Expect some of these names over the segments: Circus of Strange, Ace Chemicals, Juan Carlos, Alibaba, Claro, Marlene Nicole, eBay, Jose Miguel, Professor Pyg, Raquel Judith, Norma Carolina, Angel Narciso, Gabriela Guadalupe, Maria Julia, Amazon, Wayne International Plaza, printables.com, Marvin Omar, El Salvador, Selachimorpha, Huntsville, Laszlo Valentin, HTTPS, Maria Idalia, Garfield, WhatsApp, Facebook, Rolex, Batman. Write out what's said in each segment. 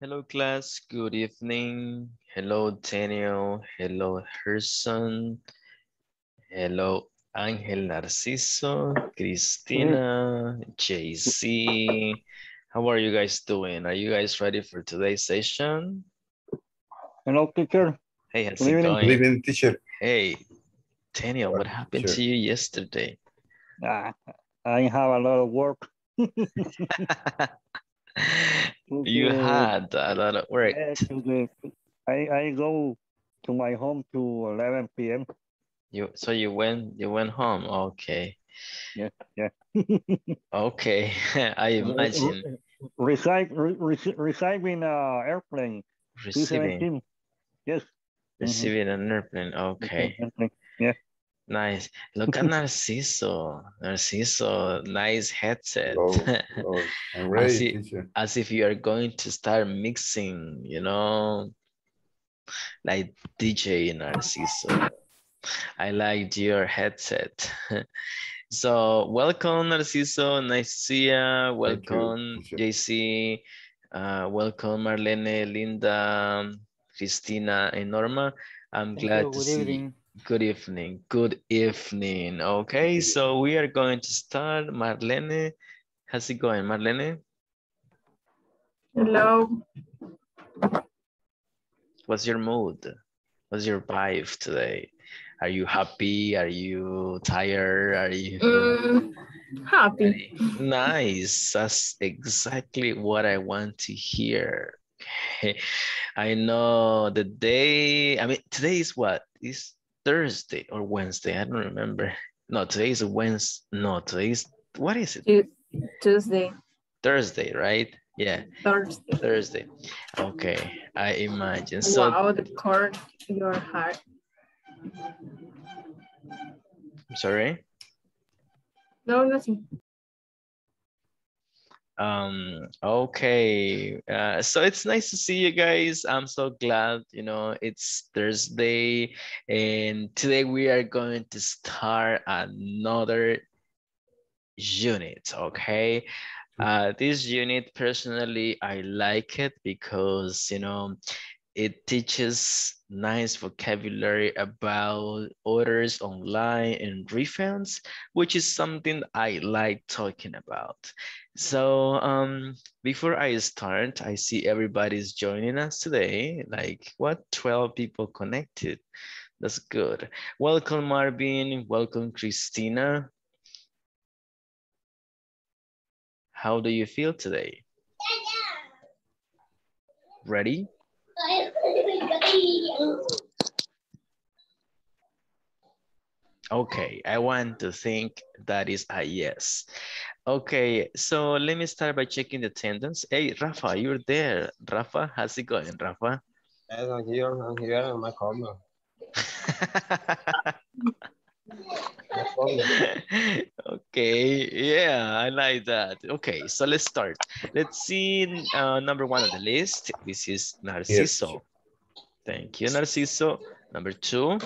Hello, class. Good evening. Hello, Daniel. Hello, Herson. Hello, Angel Narciso, Cristina, JC. How are you guys doing? Are you guys ready for today's session? Hello, teacher. Hey, how's it going? Good evening, teacher. Hey, Daniel, what happened to you yesterday? I have a lot of work. You had a lot of work. I go to my home to 11 p.m. So you went home, okay. Yeah. Okay, I imagine. Receiving an airplane. Receiving. Yes. Receiving an airplane, okay. Yeah. Nice. Look at Narciso. Narciso, nice headset. Oh, I'm ready, as if you are going to start mixing, you know, like DJ Narciso. I liked your headset. So welcome, Narciso. Nice to see you. Welcome, JC. Welcome, Marlene, Linda, Cristina, and Norma. I'm glad to see you. Good evening. Good evening. Okay, so we are going to start. Marlene, how's it going, Marlene? Hello. What's your mood? What's your vibe today? Are you happy? Are you tired? Are you happy? Nice. That's exactly what I want to hear. I know the day. I mean, today is what? It's Thursday or Wednesday, I don't remember. No, today is Wednesday. No, today's, what is it? Tuesday. Thursday, right? Yeah. Thursday. Okay, I imagine. So, wow, the cord, your heart. I'm sorry? No, nothing. Okay, so it's nice to see you guys. I'm so glad, you know, it's Thursday and today we are going to start another unit, okay? This unit, personally, I like it because, you know, it teaches nice vocabulary about orders online and refunds, which is something I like talking about. So before I start, I see everybody's joining us today. Like what, 12 people connected? That's good. Welcome, Marvin. Welcome, Christina. How do you feel today? Ready? Okay, I want to think that is a yes. Okay, so let me start by checking the attendance. Hey, Rafa, you're there. Rafa, how's it going, Rafa? I'm here, I'm at home. Okay, yeah, I like that. Okay, so let's start. Let's see number one on the list. This is Narciso. Yes. Thank you, Narciso. Number two,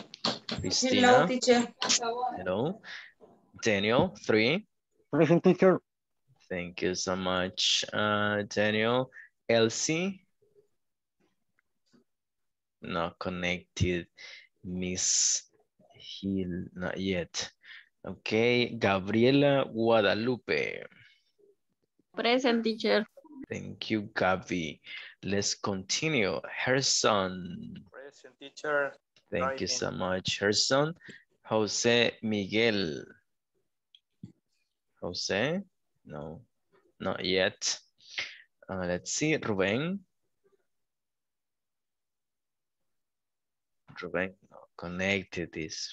Cristina. Hello, teacher. Hello. Daniel, three. Present, teacher. Thank you so much, Daniel. Elsie. Not connected. Miss Hill, not yet. Okay, Gabriela Guadalupe. Present, teacher. Thank you, Gabi. Let's continue. Herson. Present, teacher. Thank you so much, Herson. Jose Miguel. Jose? No, not yet. Let's see, Ruben. Ruben, no, connected this.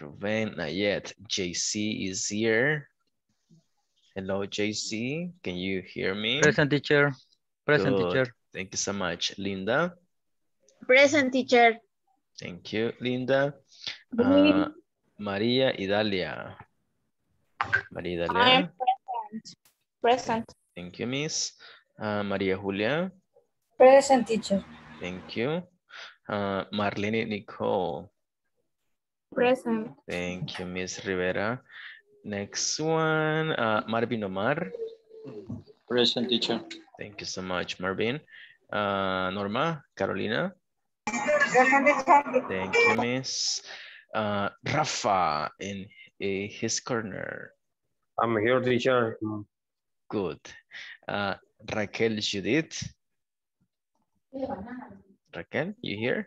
Ruben, not yet. JC is here. Hello, JC. Can you hear me? Present, teacher. Present, good. Teacher. Thank you so much. Linda? Present, teacher. Thank you, Linda. Maria Idalia. Maria Idalia. I am present. Present. Thank you, Miss. Maria Julia. Present, teacher. Thank you. Marlene Nicole. Present. Thank you, Miss Rivera. Next one, Marvin Omar. Present, teacher. Thank you so much, Marvin. Norma, Carolina. Thank you, Miss. Rafa in his corner. I'm here, teacher. Good. Raquel, Judith. Raquel, you here?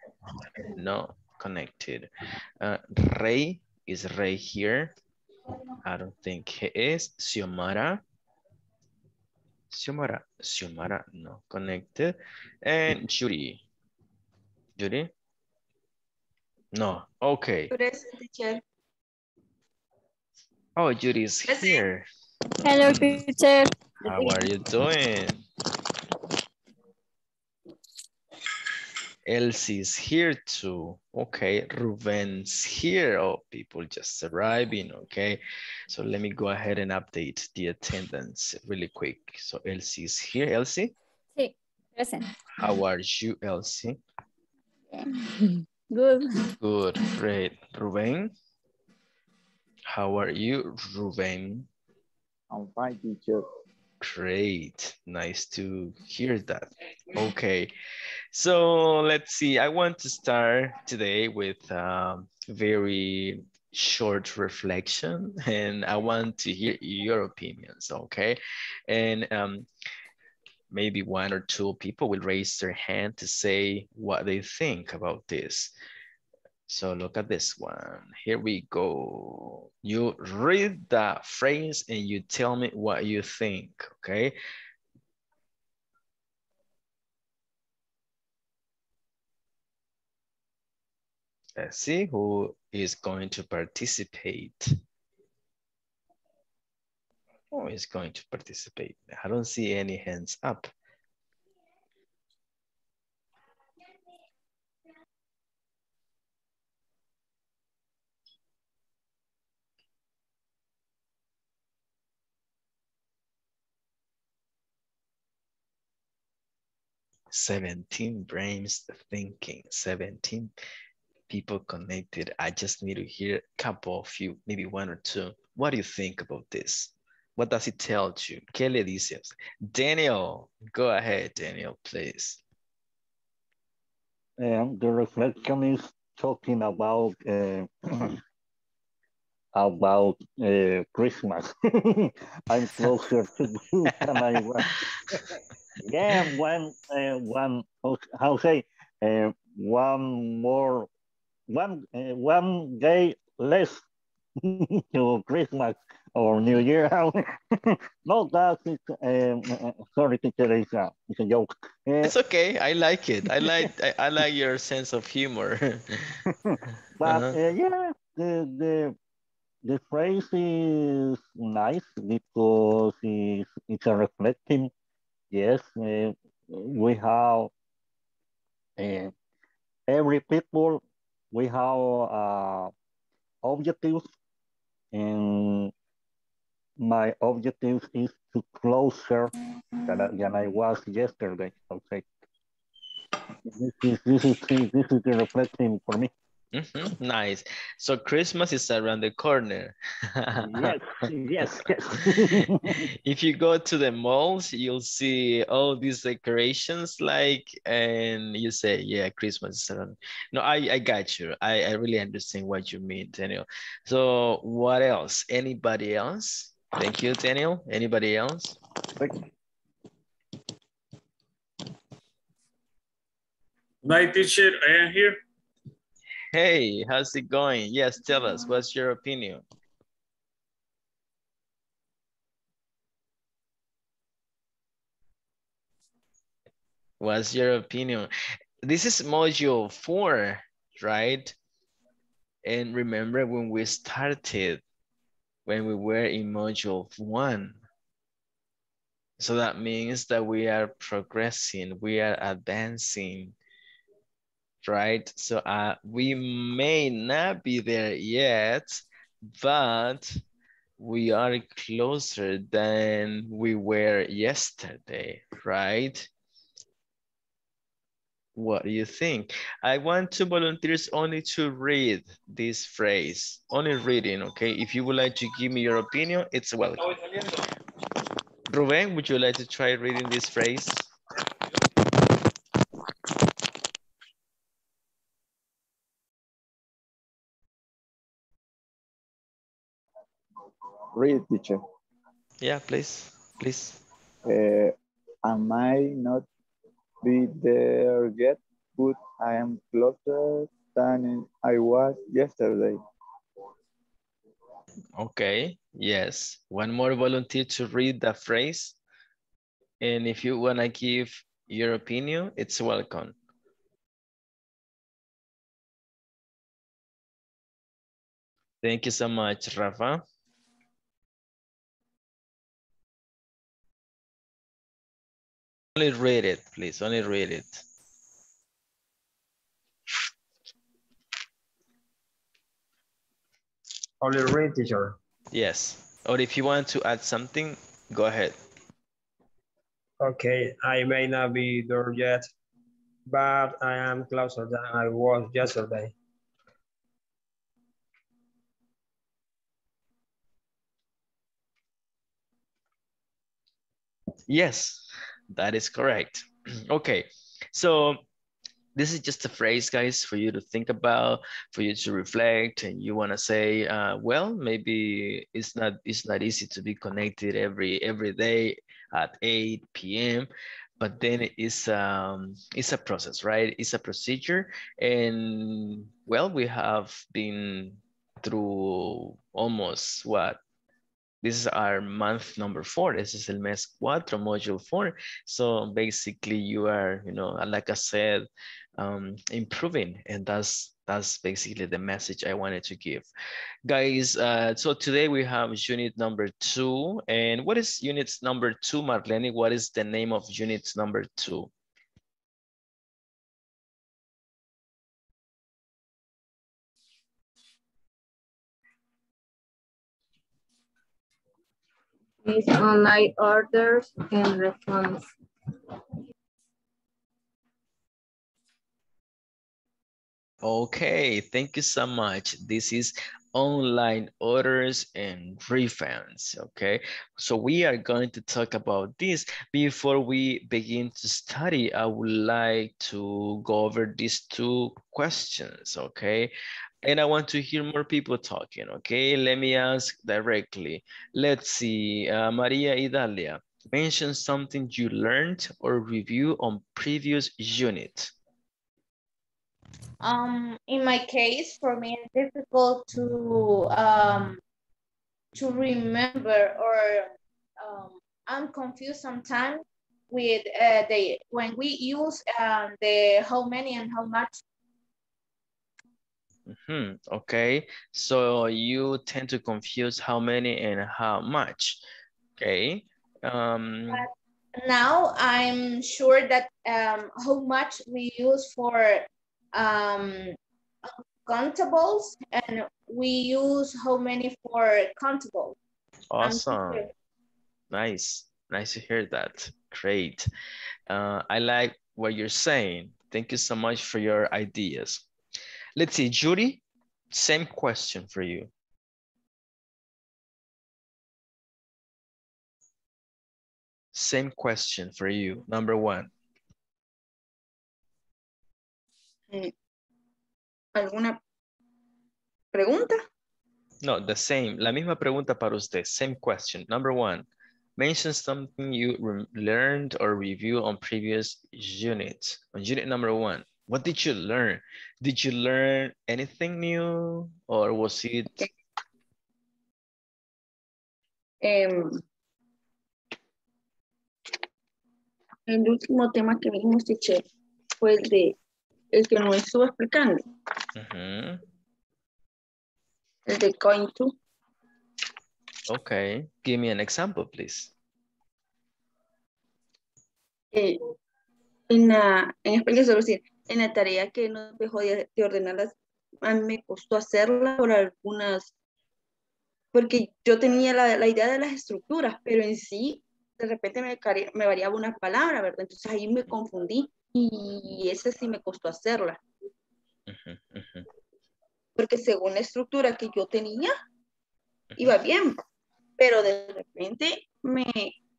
No, connected. Ray, is Ray here? I don't think he is. Xiomara. Xiomara. Xiomara, no, connected. And Judy. Judy? No, okay. Oh, Judy is here. Hello, teacher. How are you doing? Elsie is here too. Okay, Ruben's here. Oh, people just arriving. Okay, so let me go ahead and update the attendance really quick. So Elsie is here. Elsie? Sí, present. How are you, Elsie? Good. Good, great. Ruben? How are you, Ruben? I'm fine, teacher. Great, nice to hear that. Okay, so let's see. I want to start today with a very short reflection, and I want to hear your opinions, okay? And maybe one or two people will raise their hand to say what they think about this. So look at this one. Here we go. You read the phrase and you tell me what you think, okay? Let's see who is going to participate. Who is going to participate? I don't see any hands up. Seventeen people connected. I just need to hear a couple of you, maybe one or two. What do you think about this? What does it tell you? ¿Qué le dices? Daniel, go ahead, Daniel, please. The reflection is talking about Christmas. I'm closer to you than I was. Yeah, one day less to Christmas or New Year. No, that is sorry, teacher, it's a joke. It's okay. I like it. I like your sense of humor. But yeah, the phrase is nice because it's a reflecting. Yes, we have every people. We have objectives, and my objective is to closer than I was yesterday. Okay, this is the reflection for me. Mm-hmm. Nice. So Christmas is around the corner. Yes. If you go to the malls, you'll see all these decorations, like, and you say, yeah, Christmas is around. No, I got you. I really understand what you mean, Daniel. So what else? Anybody else? Thank you, Daniel. Anybody else? My teacher, I am here. Hey, how's it going? Yes, tell us, what's your opinion? What's your opinion? This is module 4, right? And remember when we started, when we were in module 1. So that means that we are progressing, we are advancing. Right, so we may not be there yet, but we are closer than we were yesterday, right? What do you think? I want two volunteers only to read this phrase, only reading, okay? If you would like to give me your opinion, it's welcome. Ruben, would you like to try reading this phrase? Read, teacher. Yeah, please, please. Am I not be there yet, but I am closer than I was yesterday. Okay, yes. One more volunteer to read the phrase. And if you want to give your opinion, it's welcome. Thank you so much, Rafa. Only read it, please. Only read it. Only read, teacher. Yes. Or if you want to add something, go ahead. Okay, I may not be there yet, but I am closer than I was yesterday. Yes. That is correct. Okay, so this is just a phrase, guys, for you to think about, for you to reflect, and you want to say, well, maybe it's not easy to be connected every day at 8 p.m. But then it's a process, right? It's a procedure, and well, we have been through almost what. This is our month number 4. This is el mes 4, module 4. So basically you are, you know, like I said, improving. And that's basically the message I wanted to give. Guys, so today we have unit number 2. And what is unit number 2, Marlene? What is the name of unit number 2? Is online orders and refunds. Okay, thank you so much. This is online orders and refunds, okay? So we are going to talk about this. Before we begin to study, I would like to go over these two questions, okay? And I want to hear more people talking, okay? Let me ask directly. Let's see, Maria Idalia, mention something you learned or review on previous unit. In my case, for me, it's difficult to remember, or I'm confused sometimes with when we use the how many and how much. Okay, so you tend to confuse how many and how much. Okay. Now I'm sure that how much we use for countables, and we use how many for countable. Awesome. Nice. Nice to hear that. Great. I like what you're saying. Thank you so much for your ideas. Let's see, Judy, same question for you. Same question for you, number 1. ¿Alguna pregunta? No, the same, la misma pregunta para usted, same question. Number 1, mention something you learned or review on previous units. On unit number 1. What did you learn? Did you learn anything new, or was it? El último tema que vimos, teacher, fue el que nos estuvo explicando. El de going to. Okay, give me an example, please. En español se decir. En la tarea que nos dejó de ordenarlas, a mí me costó hacerla por algunas, porque yo tenía la idea de las estructuras, pero en sí, de repente me variaba una palabra, ¿verdad? Entonces ahí me confundí y esa sí me costó hacerla. Porque según la estructura que yo tenía, iba bien, pero de repente,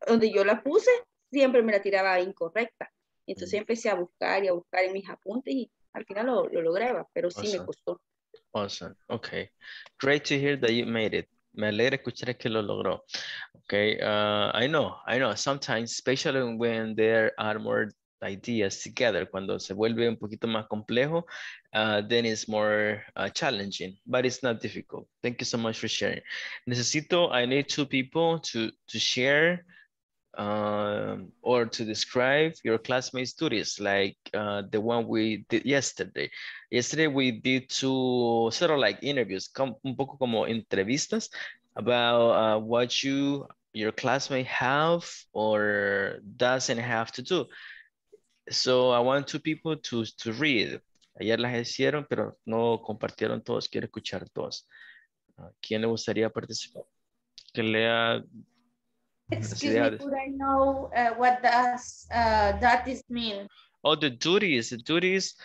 donde yo la puse, siempre me la tiraba incorrecta. Entonces empecé a buscar en mis apuntes y al final lo logré, pero sí me costó. Awesome. Okay. Great to hear that you made it. Me alegra escuchar que lo logró. Okay, I know. Sometimes, especially when there are more ideas together, cuando se vuelve un poquito más complejo, then it's more challenging, but it's not difficult. Thank you so much for sharing. I need two people to share or to describe your classmates' duties, like the one we did yesterday. Yesterday we did two sort of like interviews, un poco como entrevistas about what your classmate have or doesn't have to do. So I want two people to read. Ayer las hicieron, pero no compartieron todos. Quiero escuchar todos. ¿Quién le gustaría participar? Que lea. Excuse me, could I know what does that is mean? Oh, the duties. The duties,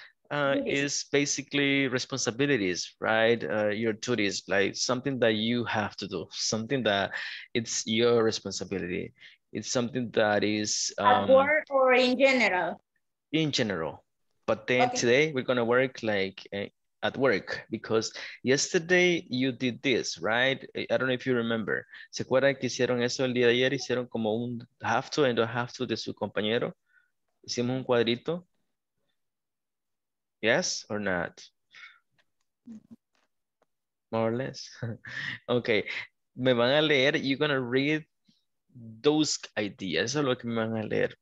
is basically responsibilities, right? Your duties, like something that you have to do, something that it's your responsibility. It's something that is at work or in general. In general, but then today we're gonna work like at work, because yesterday you did this, right? I don't know if you remember. ¿Se acuerdan que hicieron eso el día de ayer? Hicieron como un have to and a have to de su compañero. Hicimos un cuadrito. Yes or not? More or less. Okay, me van a leer. You're gonna read those ideas. Eso es lo que me van a leer.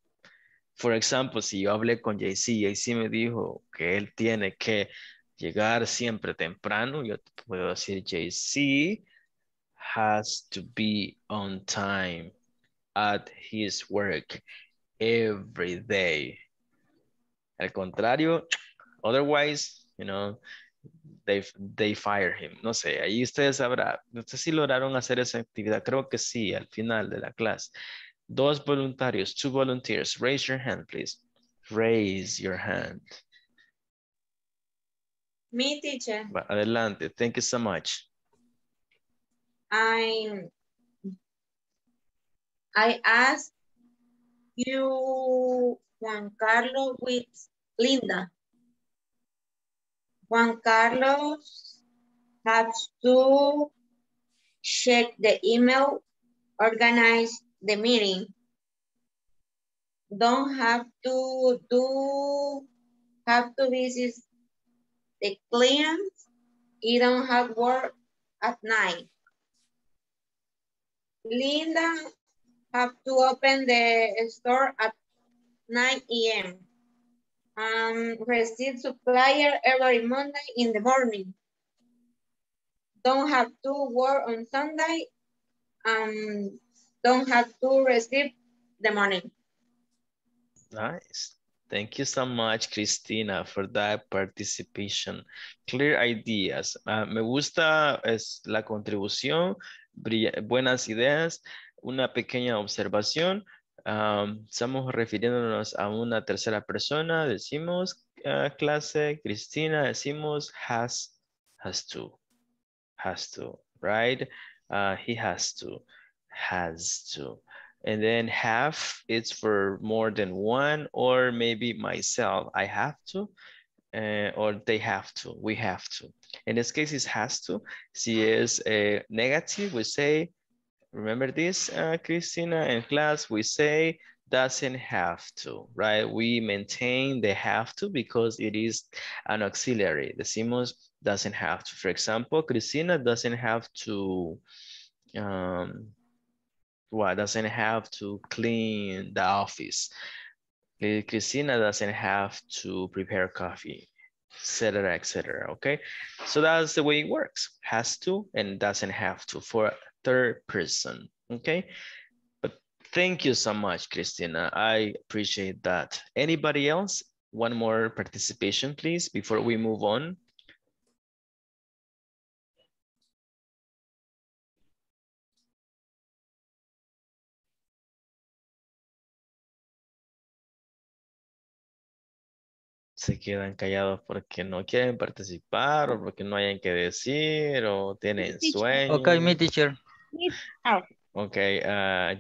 For example, si yo hablé con JC me dijo que él tiene que llegar siempre temprano, yo puedo decir JC has to be on time at his work every day. Al contrario, otherwise, you know, they fire him. No sé, ahí ustedes sabrán. No sé si lograron hacer esa actividad. Creo que sí, al final de la clase. Dos voluntarios, two volunteers. Raise your hand, please. Raise your hand. Me, teacher. Adelante. Thank you so much. I asked you, Juan Carlos, with Linda. Juan Carlos has to check the email, organize the meeting. Don't have to visit the clients. You don't have work at night. Linda have to open the store at 9 AM. Receive supplier every Monday in the morning. Don't have to work on Sunday. Don't have to receive the money. Nice. Thank you so much, Cristina, for that participation. Clear ideas. Me gusta es la contribución, buenas ideas, una pequeña observación. Estamos refiriéndonos a una tercera persona, decimos clase, Cristina, decimos has to, right? He has to. And then have, it's for more than one, or maybe myself, I have to, or they have to, we have to. In this case, it's has to. Si es negative, we say, remember this, Cristina, in class, we say doesn't have to, right? We maintain the have to because it is an auxiliary. Decimos doesn't have to. For example, Cristina doesn't have to, doesn't have to clean the office. Cristina doesn't have to prepare coffee, etc., etc. Okay, so that's the way it works. Has to and doesn't have to for third person. Okay, but thank you so much, Cristina. I appreciate that. Anybody else? One more participation, please, before we move on. Se quedan callados porque no quieren participar o porque no hayan que decir o tienen sueño. Ok, mi teacher. Ok,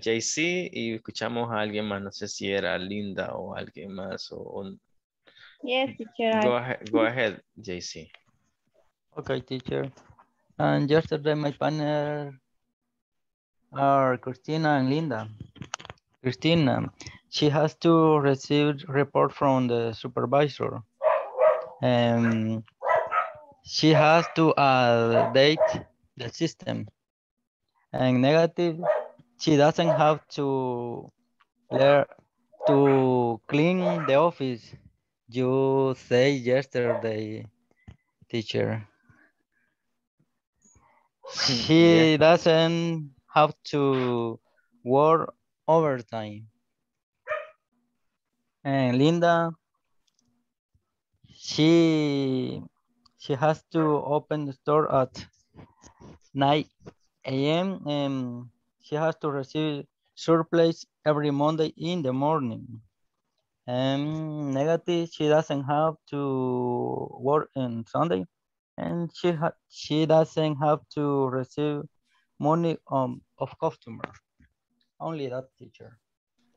JC, y escuchamos a alguien más, no sé si era Linda o alguien más. Yes, teacher. Go ahead, JC. Ok, teacher. And yesterday my partner are Christina and Linda. Christina, she has to receive report from the supervisor. She has to update the system. And negative, she doesn't have to learn to clean the office. You say yesterday, teacher. She doesn't have to work overtime. And Linda, she has to open the store at 9 AM and she has to receive surplus every Monday in the morning. And negative, she doesn't have to work on Sunday, and she doesn't have to receive money of customer. Only that, teacher.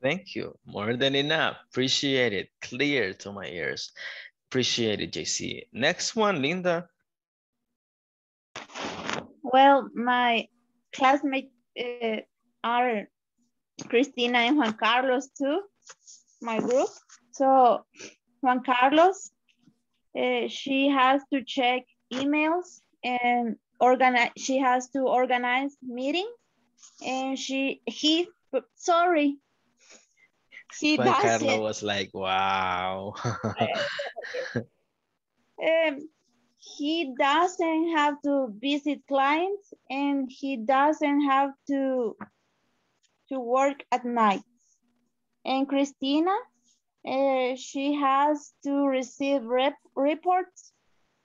Thank you. More than enough. Appreciate it. Clear to my ears. Appreciate it, JC. Next one, Linda. Well, my classmates are Christina and Juan Carlos too, my group. So Juan Carlos, she has to check emails and organize. She has to organize meetings, and he does Carlo was like, wow. He doesn't have to visit clients, and he doesn't have to work at night. And Christina, she has to receive reports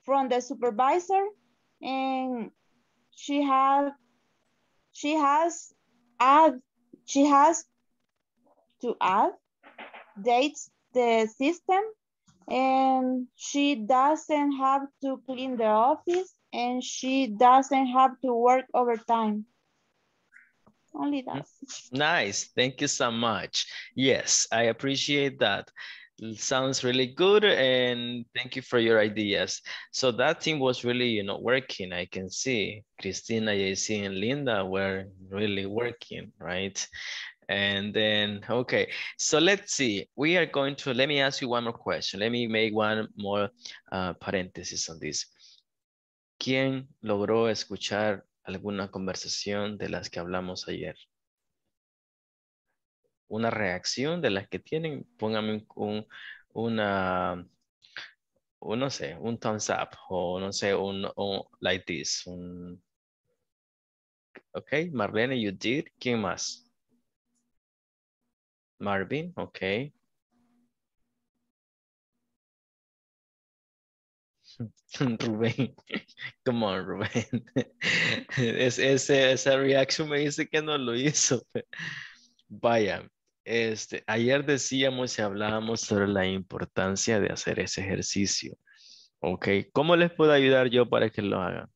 from the supervisor, and she has to update the system, and she doesn't have to clean the office, and she doesn't have to work overtime. Only that. Nice. Thank you so much. Yes, I appreciate that. It sounds really good, and thank you for your ideas. So that team was really, you know, working. I can see Christina, JC, and Linda were really working, right? And then, okay, so let's see. We are going to, let me ask you one more question. Let me make one more parenthesis on this. ¿Quién logró escuchar alguna conversación de las que hablamos ayer? Una reacción de las que tienen, póngame no sé, un thumbs up, o no sé, un like this. Ok, Marlene, you did. ¿Quién más? Marvin, ok. Rubén, come on, Rubén. Esa reacción me dice que no lo hizo. Vaya. Ayer decíamos y hablábamos sobre la importancia de hacer ese ejercicio. Ok, ¿cómo les puedo ayudar yo para que lo hagan?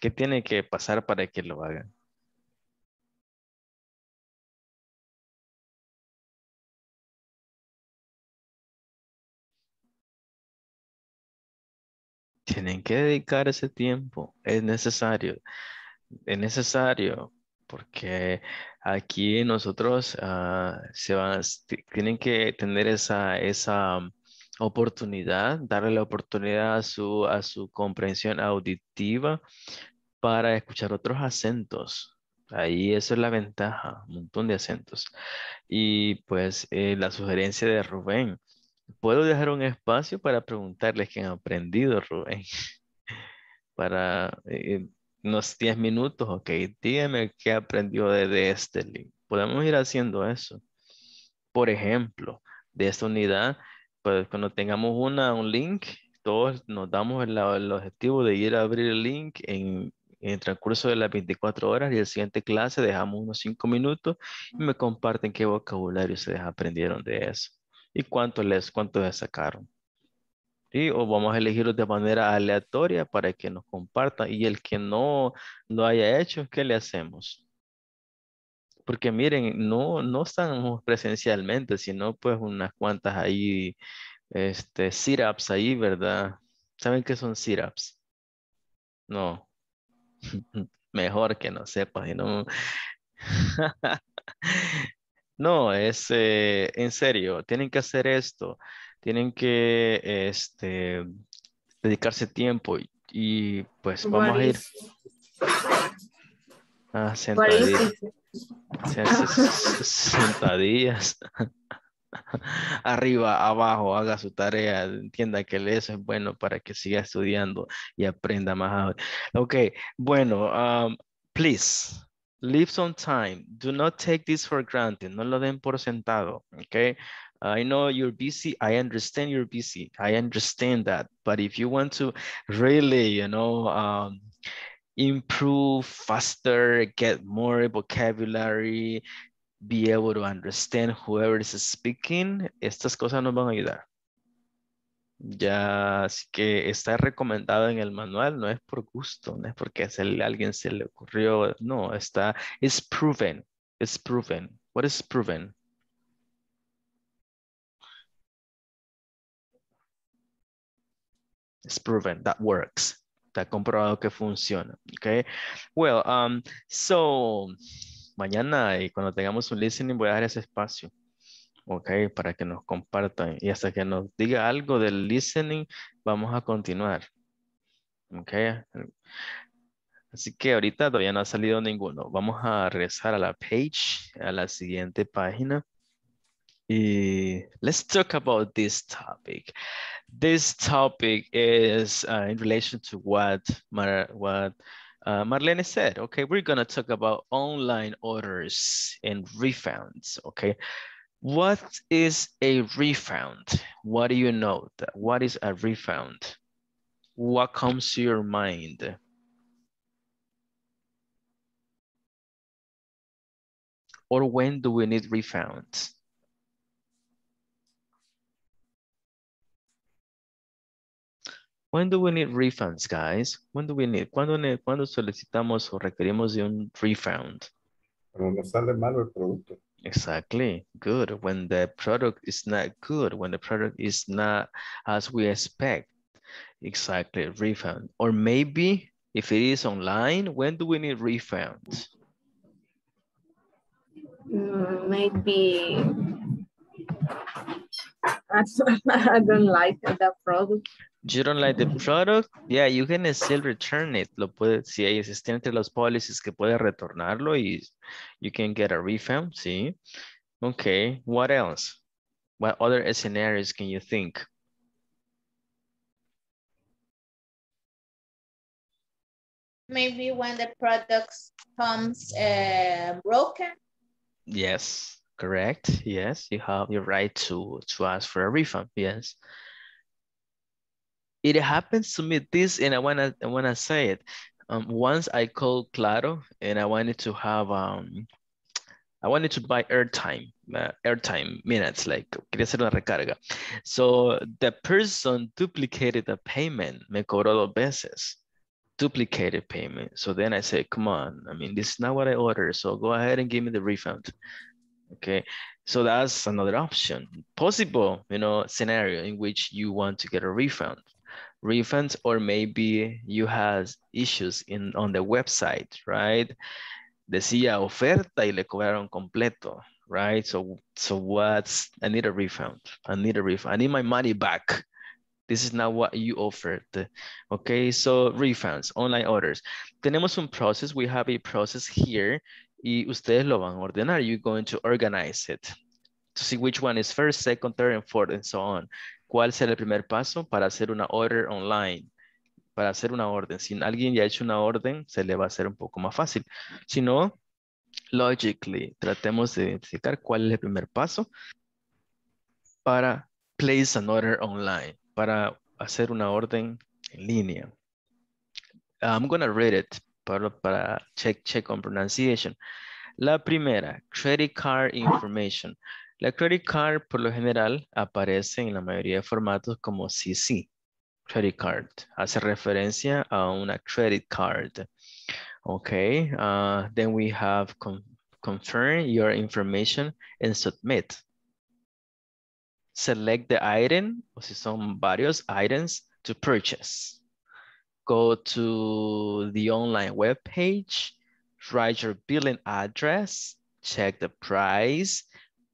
¿Qué tiene que pasar para que lo hagan? Tienen que dedicar ese tiempo, es necesario porque aquí nosotros tienen que tener esa oportunidad, darle la oportunidad a su comprensión auditiva para escuchar otros acentos. Ahí eso es la ventaja, un montón de acentos. Y pues la sugerencia de Rubén. Puedo dejar un espacio para preguntarles qué han aprendido, Rubén. Para unos 10 minutos, ok. Díganme qué aprendió de este link. Podemos ir haciendo eso. Por ejemplo, de esta unidad, pues cuando tengamos un link, todos nos damos el objetivo de ir a abrir el link en el transcurso de las 24 horas y la siguiente clase dejamos unos 5 minutos y me comparten qué vocabulario ustedes aprendieron de eso. ¿Y cuánto les sacaron? ¿Sí? O vamos a elegirlos de manera aleatoria para que nos compartan. Y el que no lo haya hecho, ¿qué le hacemos? Porque miren, no estamos presencialmente, sino pues unas cuantas ahí, sit-ups ahí, ¿verdad? ¿Saben qué son sit-ups? No. Mejor que no sepas, ¿no? No, es en serio, tienen que hacer esto, tienen que dedicarse tiempo y pues vamos a ir. Ah, sentadillas. Sentadillas. Arriba, abajo, haga su tarea, entienda que eso es bueno para que siga estudiando y aprenda más. Ok, bueno, please, leave some time. Do not take this for granted. No lo den por sentado, okay? I know you're busy. I understand you're busy. I understand that. But if you want to really, improve faster, get more vocabulary, be able to understand whoever is speaking, estas cosas nos van a ayudar. Ya, así que está recomendado en el manual, no es por gusto, no es porque a alguien se le ocurrió, no, está, it's proven, it's proven. What is proven? It's proven, that works. Está comprobado que funciona, okay? Well, so... mañana y cuando tengamos un listening voy a dejar ese espacio, ok, para que nos compartan y hasta que nos diga algo del listening vamos a continuar, ok. Así que ahorita todavía no ha salido ninguno. Vamos a regresar a la page, a la siguiente página y let's talk about this topic. This topic is in relation to what Marlene said, okay, we're going to talk about online orders and refunds, okay? What is a refund? What do you know? What is a refund? What comes to your mind? Or when do we need refunds? When do we need refunds, guys? When do we need? ¿Cuándo solicitamos o requerimos de un refund? Cuando sale malo el producto. Exactly. Good. When the product is not good. When the product is not as we expect. Exactly. Refund. Or maybe if it is online, when do we need refunds? Maybe... I don't like that product. You don't like the product? Yeah, you can still return it. Lo puede, si existe entre los policies que puede retornarlo y you can get a refund, sí. Okay, what else? What other scenarios can you think? Maybe when the product comes broken. Yes. Correct. Yes, you have your right to ask for a refund. Yes, it happens to me this, and I wanna say it. Once I called Claro, and I wanted to have buy airtime, minutes, like quería hacer una recarga. So the person duplicated the payment. Me cobró dos veces. Duplicated payment. So then I said, come on. I mean, this is not what I ordered. So go ahead and give me the refund. Okay, so that's another option, possible, scenario in which you want to get a refund. Refunds, or maybe you have issues on the website, right? Decía oferta y le cobraron completo, right? So I need a refund. I need my money back. This is not what you offered. Okay, so refunds, online orders. Tenemos un process. We have a process here. Y ustedes lo van a ordenar. You're going to organize it to see which one is first, second, third, and fourth, and so on. ¿Cuál será el primer paso para hacer una order online? Para hacer una orden. Si alguien ya ha hecho una orden, se le va a hacer un poco más fácil. Si no, logically, tratemos de identificar cuál es el primer paso para place an order online, para hacer una orden en línea. I'm going to read it. Para check on pronunciation. La primera, credit card information. La credit card por lo general aparece en la mayoría de formatos como CC, credit card. Hace referencia a una credit card. Okay, then we have confirm your information and submit. Select the item, or some various items to purchase. Go to the online web page, write your billing address, check the price,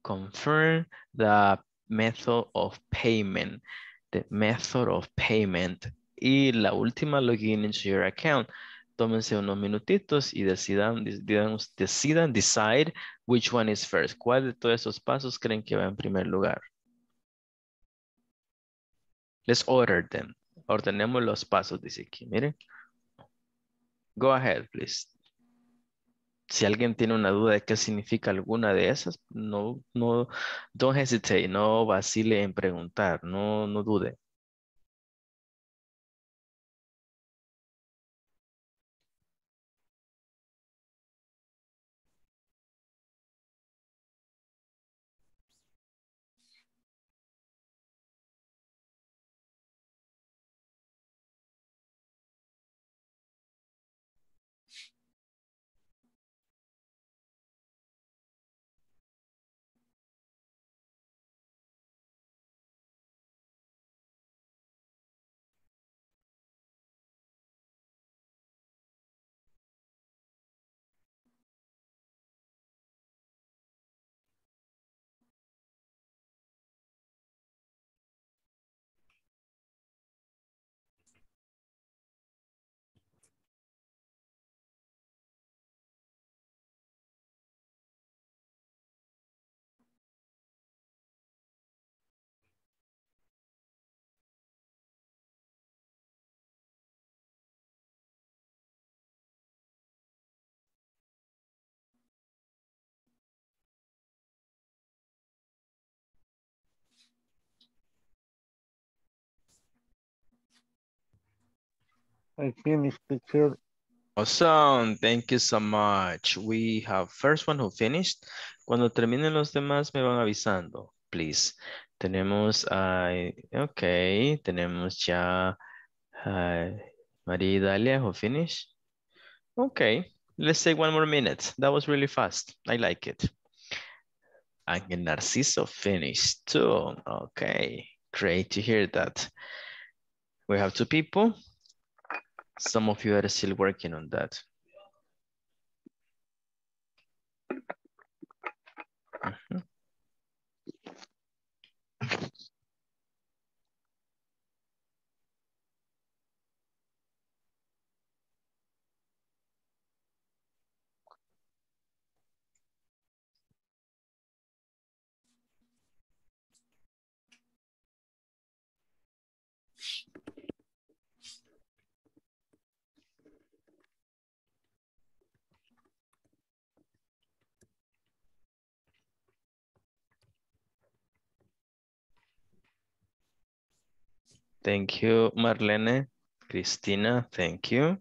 confirm the method of payment. Y la última, login into your account. Tómense unos minutitos y decidan, decide which one is first. ¿Cuál de todos esos pasos creen que va en primer lugar? Let's order them. Ordenemos los pasos, dice aquí, miren. Go ahead, please. Si alguien tiene una duda de qué significa alguna de esas, don't hesitate, no vacile en preguntar, no dude. I finished the chair. Awesome, thank you so much. We have first one who finished. Cuando terminen los demás me van avisando, please. Tenemos, ok, tenemos ya María Idalia who finished. Ok, let's take one more minute. That was really fast, I like it. Angel Narciso finished too. Ok, great to hear that. We have two people. Some of you are still working on that. Thank you, Marlene. Cristina, thank you.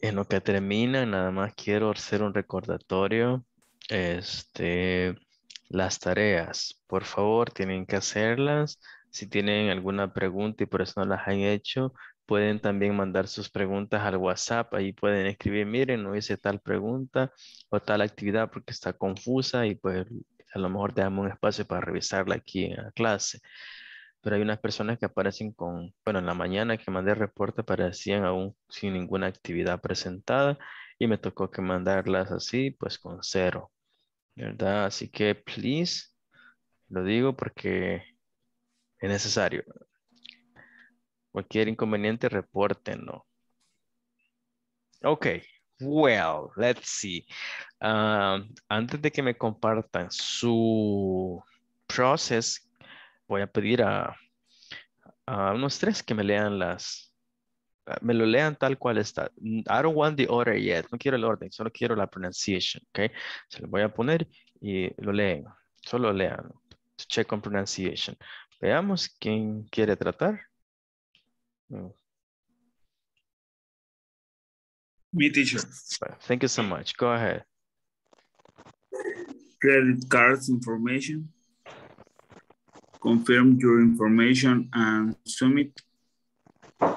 En lo que termina, nada más quiero hacer un recordatorio. Las tareas, por favor, tienen que hacerlas. Si tienen alguna pregunta y por eso no las han hecho, pueden también mandar sus preguntas al WhatsApp. Ahí pueden escribir, miren, no hice tal pregunta o tal actividad porque está confusa y pues a lo mejor dejamos un espacio para revisarla aquí en la clase. Pero hay unas personas que aparecen con, bueno, en la mañana que mandé reporte aparecían aún sin ninguna actividad presentada y me tocó que mandarlas así, pues con cero. ¿Verdad? Así que, please, lo digo porque es necesario. Cualquier inconveniente, repórtenlo. Ok, well, let's see. Antes de que me compartan su process, voy a pedir a unos tres que me lean me lo lean tal cual está. I don't want the order yet. No quiero el orden, solo quiero la pronunciation, ¿ok? Se lo voy a poner y lo leen. Solo lean. To check on pronunciation. Veamos quién quiere tratar. Me, teacher. Thank you so much. Go ahead. Credit cards information. Confirm your information and submit.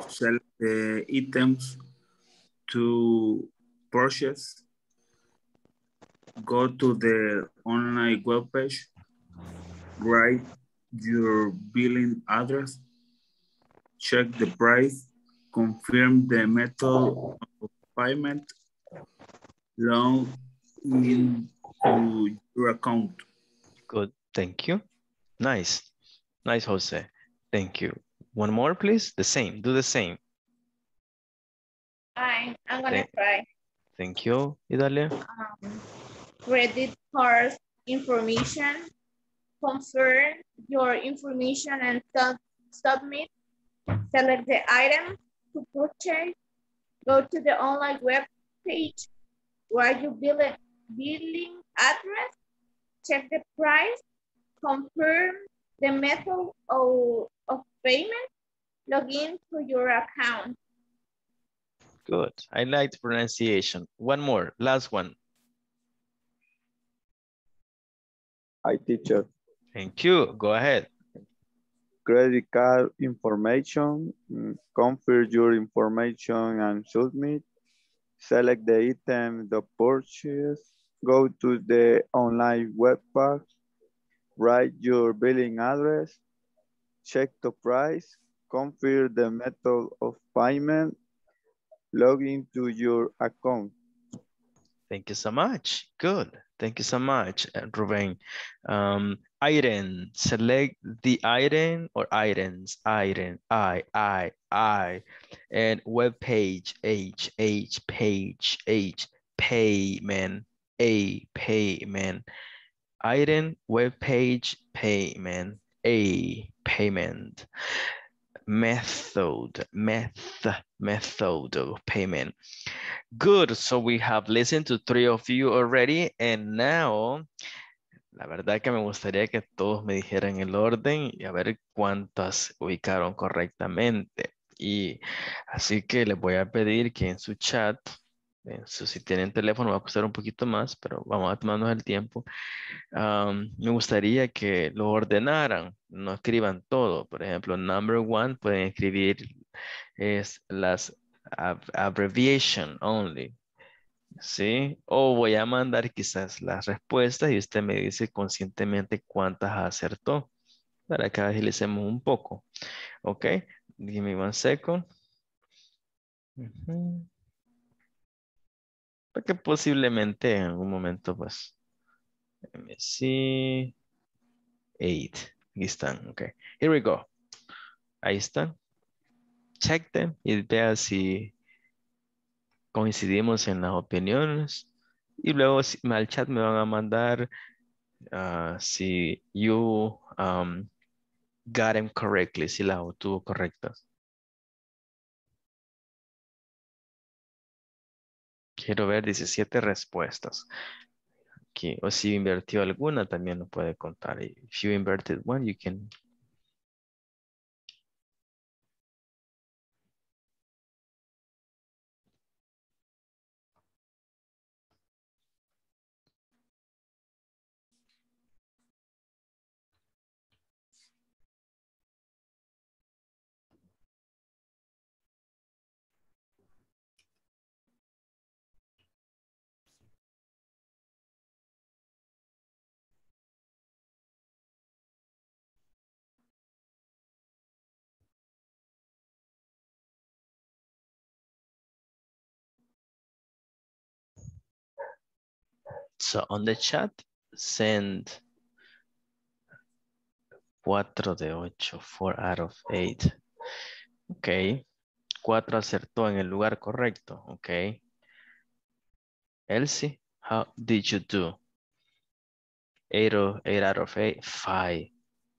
Select the items to purchase. Go to the online webpage. Write your billing address. Check the price. Confirm the method of payment. Log into your account. Good. Thank you. Nice. Nice, Jose. Thank you. One more, please. The same. Do the same. I'm going to try. Thank you, Idalia. Credit card information. Confirm your information and submit. Select the item to purchase. Go to the online web page. Write your billing address. Check the price. Confirm the method of payment. Log in to your account. Good. I like the pronunciation. One more. Last one. Hi, teacher. Thank you. Go ahead. Credit card information. Confirm your information and submit. Select the item to purchase. Go to the online webpage. Write your billing address. Check the price. Confirm the method of payment. Log into your account. Thank you so much. Good. Thank you so much, Ruben. Item, select the item or items. Item, I. And web page, H, page, H, payment, A, payment. Item, web page, payment, A, payment. Method of payment. Good, so we have listened to three of you already, and now, la verdad que me gustaría que todos me dijeran el orden y a ver cuántas ubicaron correctamente. Y así que les voy a pedir que en su chat, si tienen teléfono va a costar un poquito más, pero vamos a tomarnos el tiempo. Me gustaría que lo ordenaran, no escriban todo. Por ejemplo, number one pueden escribir es las abbreviation only. ¿Sí? O voy a mandar quizás las respuestas y usted me dice conscientemente cuántas acertó para que agilicemos un poco. Ok, give me one second. Porque posiblemente en algún momento, pues, let me see, 8, aquí están, ok, here we go, ahí están, check them, y vea si coincidimos en las opiniones, y luego al chat me van a mandar si you got them correctly, si las obtuvo correctas. Quiero ver 17 respuestas. Aquí. O si invirtió alguna, también lo puede contar. If you inverted one, you can. So on the chat, send 4 out of 8. Ok. 4 acertó en el lugar correcto. Ok. Elsie, how did you do? 8 out of 8. 5.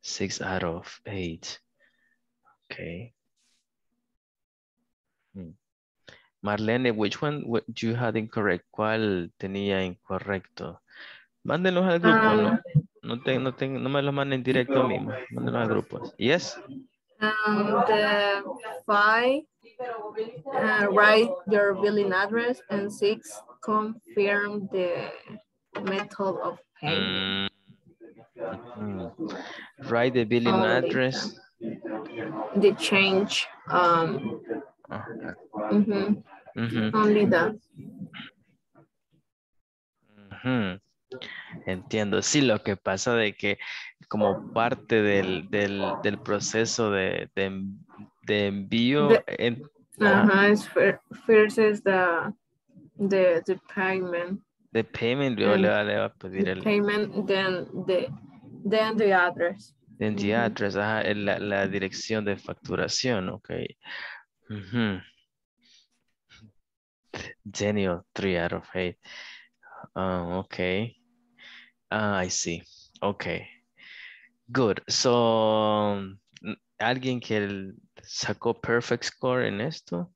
6 out of 8. Ok. Marlene, which one you had incorrect? ¿Cuál tenía incorrecto? Mándenlos al grupo, no me los manden directo a mí. Mándenlos al grupo. Yes? The 5 Write your billing address, and 6, confirm the method of payment. Write the billing address. The change. Only that. Entiendo, sí, lo que pasa de que como parte del proceso de envío. It's first is the payment. The payment, le va a pedir el payment, then the address. Then the address, la dirección de facturación, okay. Daniel, 3 out of 8. Okay. I see. Okay. Good. So, ¿alguien que sacó perfect score en esto?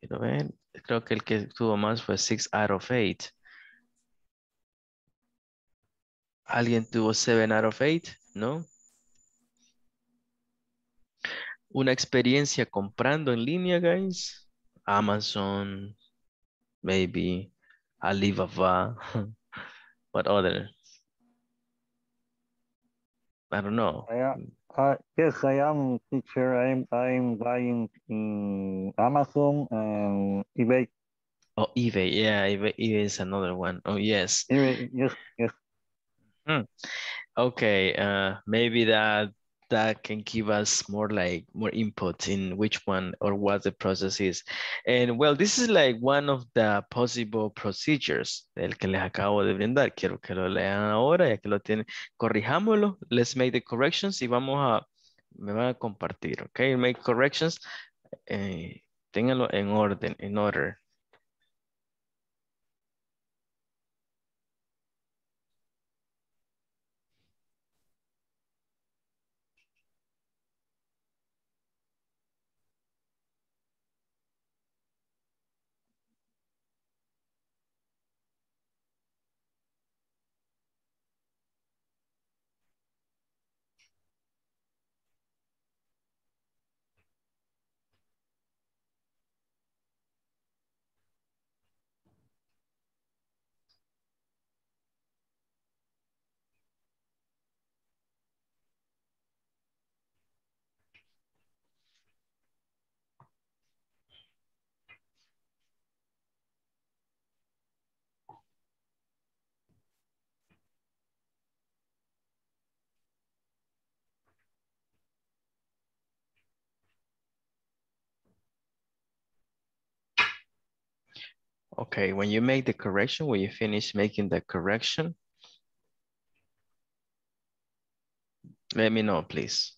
Quiero ver. Creo que el que tuvo más fue 6 out of 8. ¿Alguien tuvo 7 out of 8? ¿No? Una experiencia comprando en línea, guys. Amazon, maybe. Alibaba, what other? I don't know. Yes, I am, teacher. I'm buying in Amazon and eBay. Oh, eBay, yeah, eBay is another one. Oh, yes. eBay, yes. Okay, maybe that can give us more input in which one or what the process is. And well, this is like one of the possible procedures del que les acabo de brindar. Quiero que lo lean ahora, ya que lo tienen. Corrijámoslo. Let's make the corrections y me van a compartir, okay? Make corrections. Ténganlo en orden, in order. Okay, when you make the correction, when you finish making the correction, let me know, please.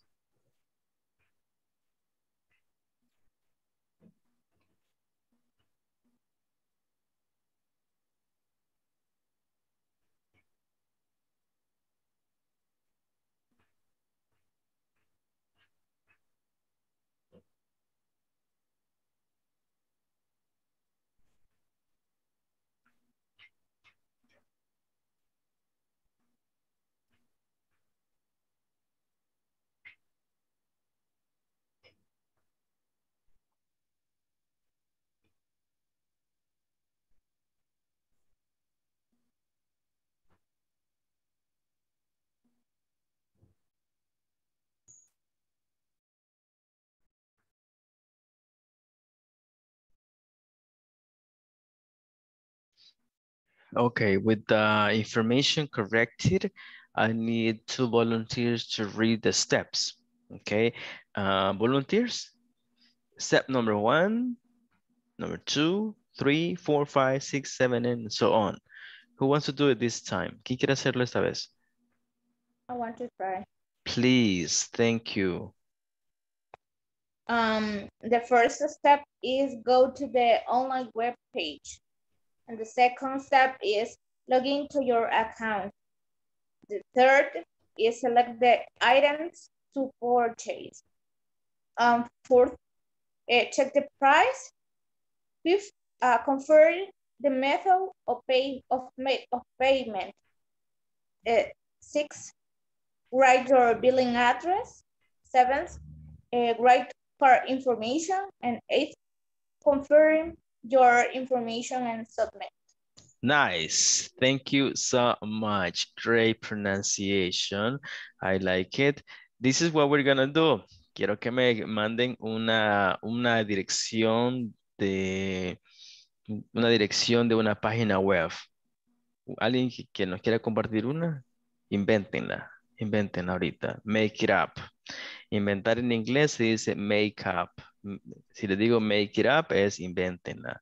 Okay, with the information corrected, I need 2 volunteers to read the steps. Okay, volunteers, step number 1, number 2, 3, 4, 5, 6, 7, and so on. Who wants to do it this time? ¿Quién quiere hacerlo esta vez? I want to try. Please, thank you. The first step is go to the online web page. And the second step is log into your account. The third is select the items to purchase. Fourth, check the price. Fifth, confirm the method of payment. 6, write your billing address. 7th, write for information, and 8, confirm your information and submit. Nice. Thank you so much. Great pronunciation. I like it. This is what we're gonna do. Quiero que me manden una dirección de una página web. Alguien que nos quiera compartir una, invéntenla ahorita. Make it up. Inventar en inglés se dice make up. Si le digo make it up es invéntenla.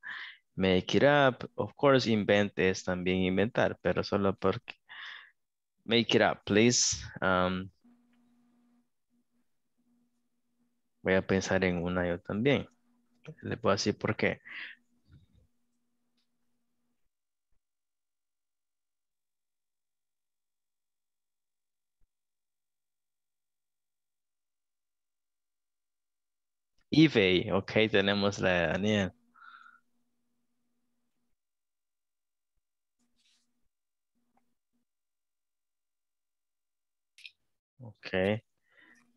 Make it up, of course, invent es también inventar, pero solo porque. Make it up, please. Voy a pensar en una yo también. Le puedo decir por qué. eBay, ok, tenemos la de Daniel.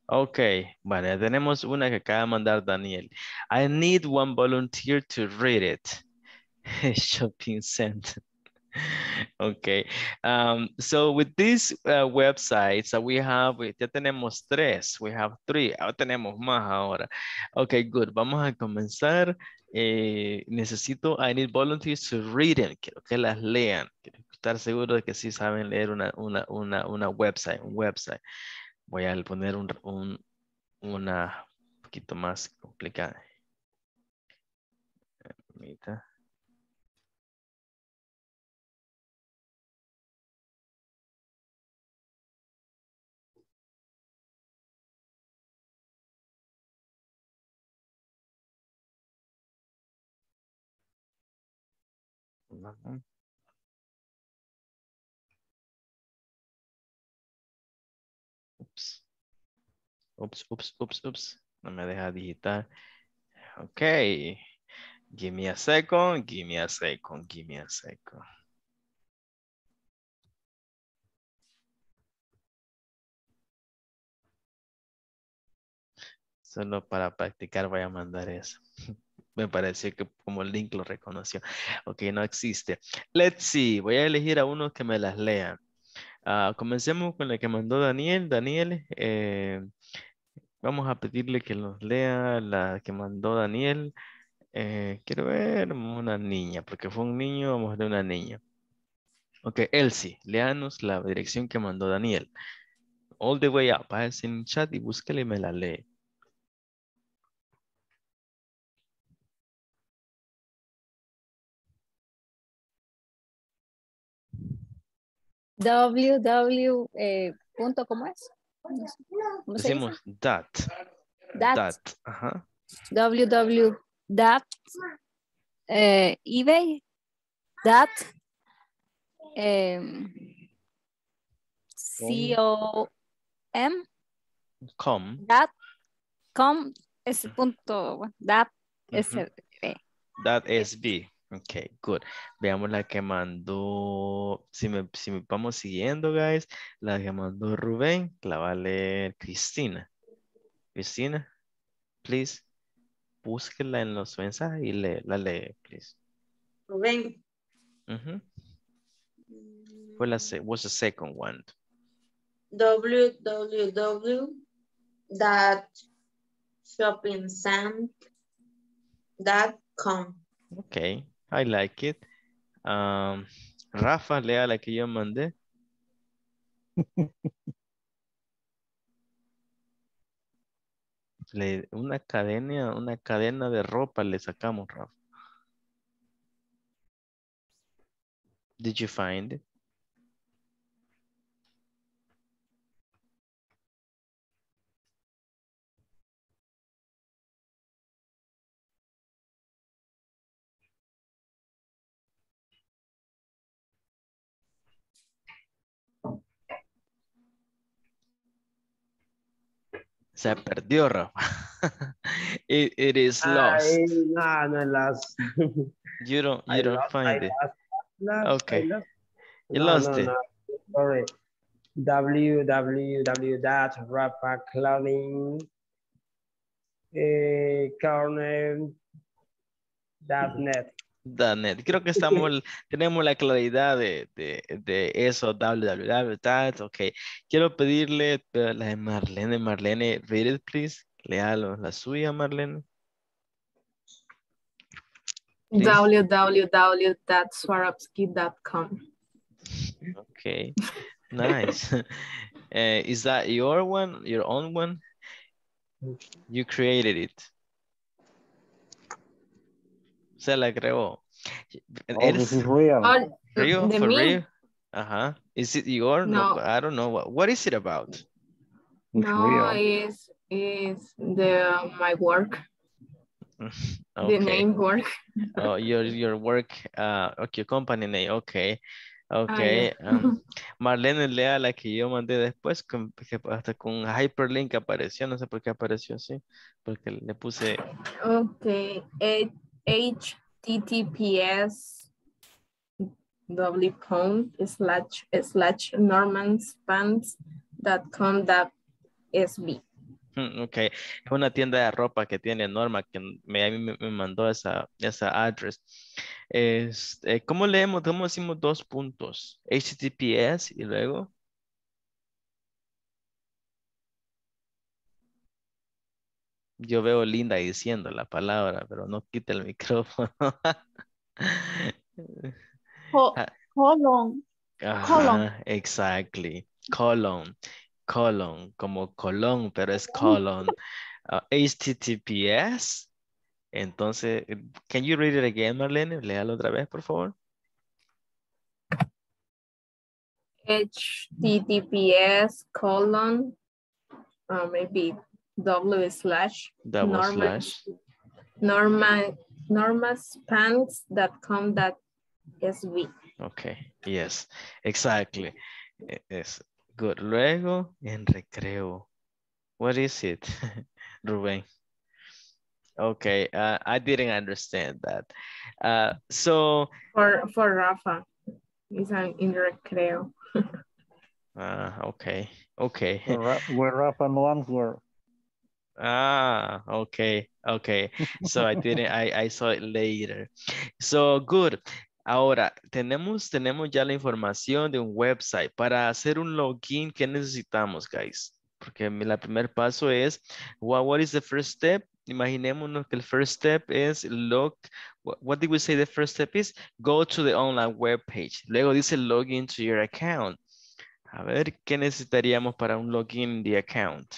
Ok, vale, tenemos una que acaba de mandar Daniel. I need one volunteer to read it. Shopping center. Okay, so with these websites that we have, ya tenemos 3, we have 3, ahora tenemos más ahora. Okay, good, vamos a comenzar. I need volunteers to read it, quiero que las lean, quiero estar seguro de que sí saben leer una website, un website. Voy a poner una poquito más complicada. Permita. Oops. No me deja digitar. Okay. Give me a second. Solo para practicar voy a mandar eso. Me pareció que como el link lo reconoció. Ok, no existe. Let's see. Voy a elegir a uno que me las lean. Comencemos con la que mandó Daniel. Daniel, vamos a pedirle que nos lea la que mandó Daniel. Quiero ver una niña, porque fue un niño, vamos a leer una niña. Ok, Elsie, léanos la dirección que mandó Daniel. All the way up. Váyase en chat y búsquele y me la lee. ¿Cómo es? ¿Cómo decimos dice? That. Ajá. www. eBay. com. Com es punto. That es SB. Ok, good. Veamos la que mandó, si me vamos siguiendo, guys, la que mandó Rubén, la va a leer Cristina. Cristina, please, búsquela en los mensajes y la lee, please. Rubén. Fue la was the second one. www.shoppingsand.com. Ok. I like it. Rafa, lea la que yo mandé. Una cadena de ropa le sacamos, Rafa. Did you find it? Se perdió, Rafa. It is lost. No lost. You don't find it. Okay. You lost it. Sorry. www.rapaclothing corner.net. Creo que estamos, tenemos la claridad de eso, www, that, ok. Quiero pedirle la de Marlene. Marlene, read it, please. Léalo, la suya, Marlene. www.swarovski.com. Okay, nice. Is that your one, your own one? You created it. Se la creó. Oh, this is real. Real, for real? Uh-huh. Is it your? No. I don't know. What is it about? No, it's my work. Okay. The name work. Oh, your work, okay, company name, okay. Okay. Marlene, lea la que yo mandé después, hasta con hyperlink apareció, no sé por qué apareció así, porque le puse... Ok, https://normanspants.com.sb. Ok, es una tienda de ropa que tiene Norma, que me mandó esa address. ¿Cómo leemos? ¿Cómo decimos dos puntos? HTTPS y luego. Yo veo Linda diciendo la palabra, pero no quita el micrófono. Colon. Colon. Exactly. Colon. Colon, como colon, pero es colon. HTTPS. Entonces, can you read it again, Marlene? Léalo otra vez, por favor. https:// maybe double slash normaspants.com.sv. Okay, yes, exactly. Yes. Good. Luego, en recreo. What is it, Ruben? Okay, I didn't understand that. So for Rafa, it's in recreo. Okay, okay. Where Rafa and Luan were. Okay, okay. So I didn't. I saw it later. So good. Ahora, tenemos ya la información de un website. Para hacer un login, ¿qué necesitamos, guys? Porque el primer paso es, what is the first step? Imaginémonos que el first step es what did we say the first step is? Go to the online web page. Luego dice login to your account. A ver, ¿qué necesitaríamos para un login in the account?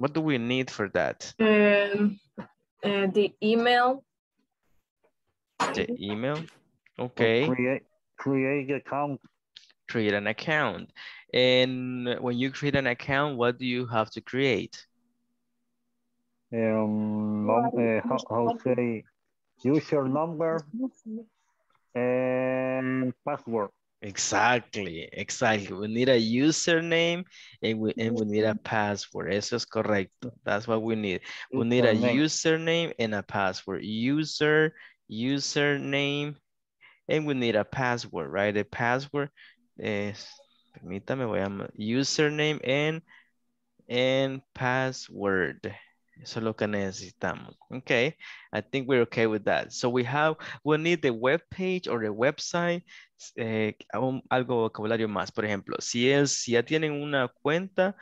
What do we need for that? The email. The email, okay. Create account. Create an account. And when you create an account, what do you have to create? How say user number and password. Exactly. We need a username and we need a password. Eso es correcto. That's what we need. We need a username and a password. Username, and we need a password, right? The password is, permítame, voy a username and password. Eso es lo que necesitamos. Okay, I think we're okay with that. So we'll need the web page or the website, algo vocabulario más. Por ejemplo, si ya tienen una cuenta,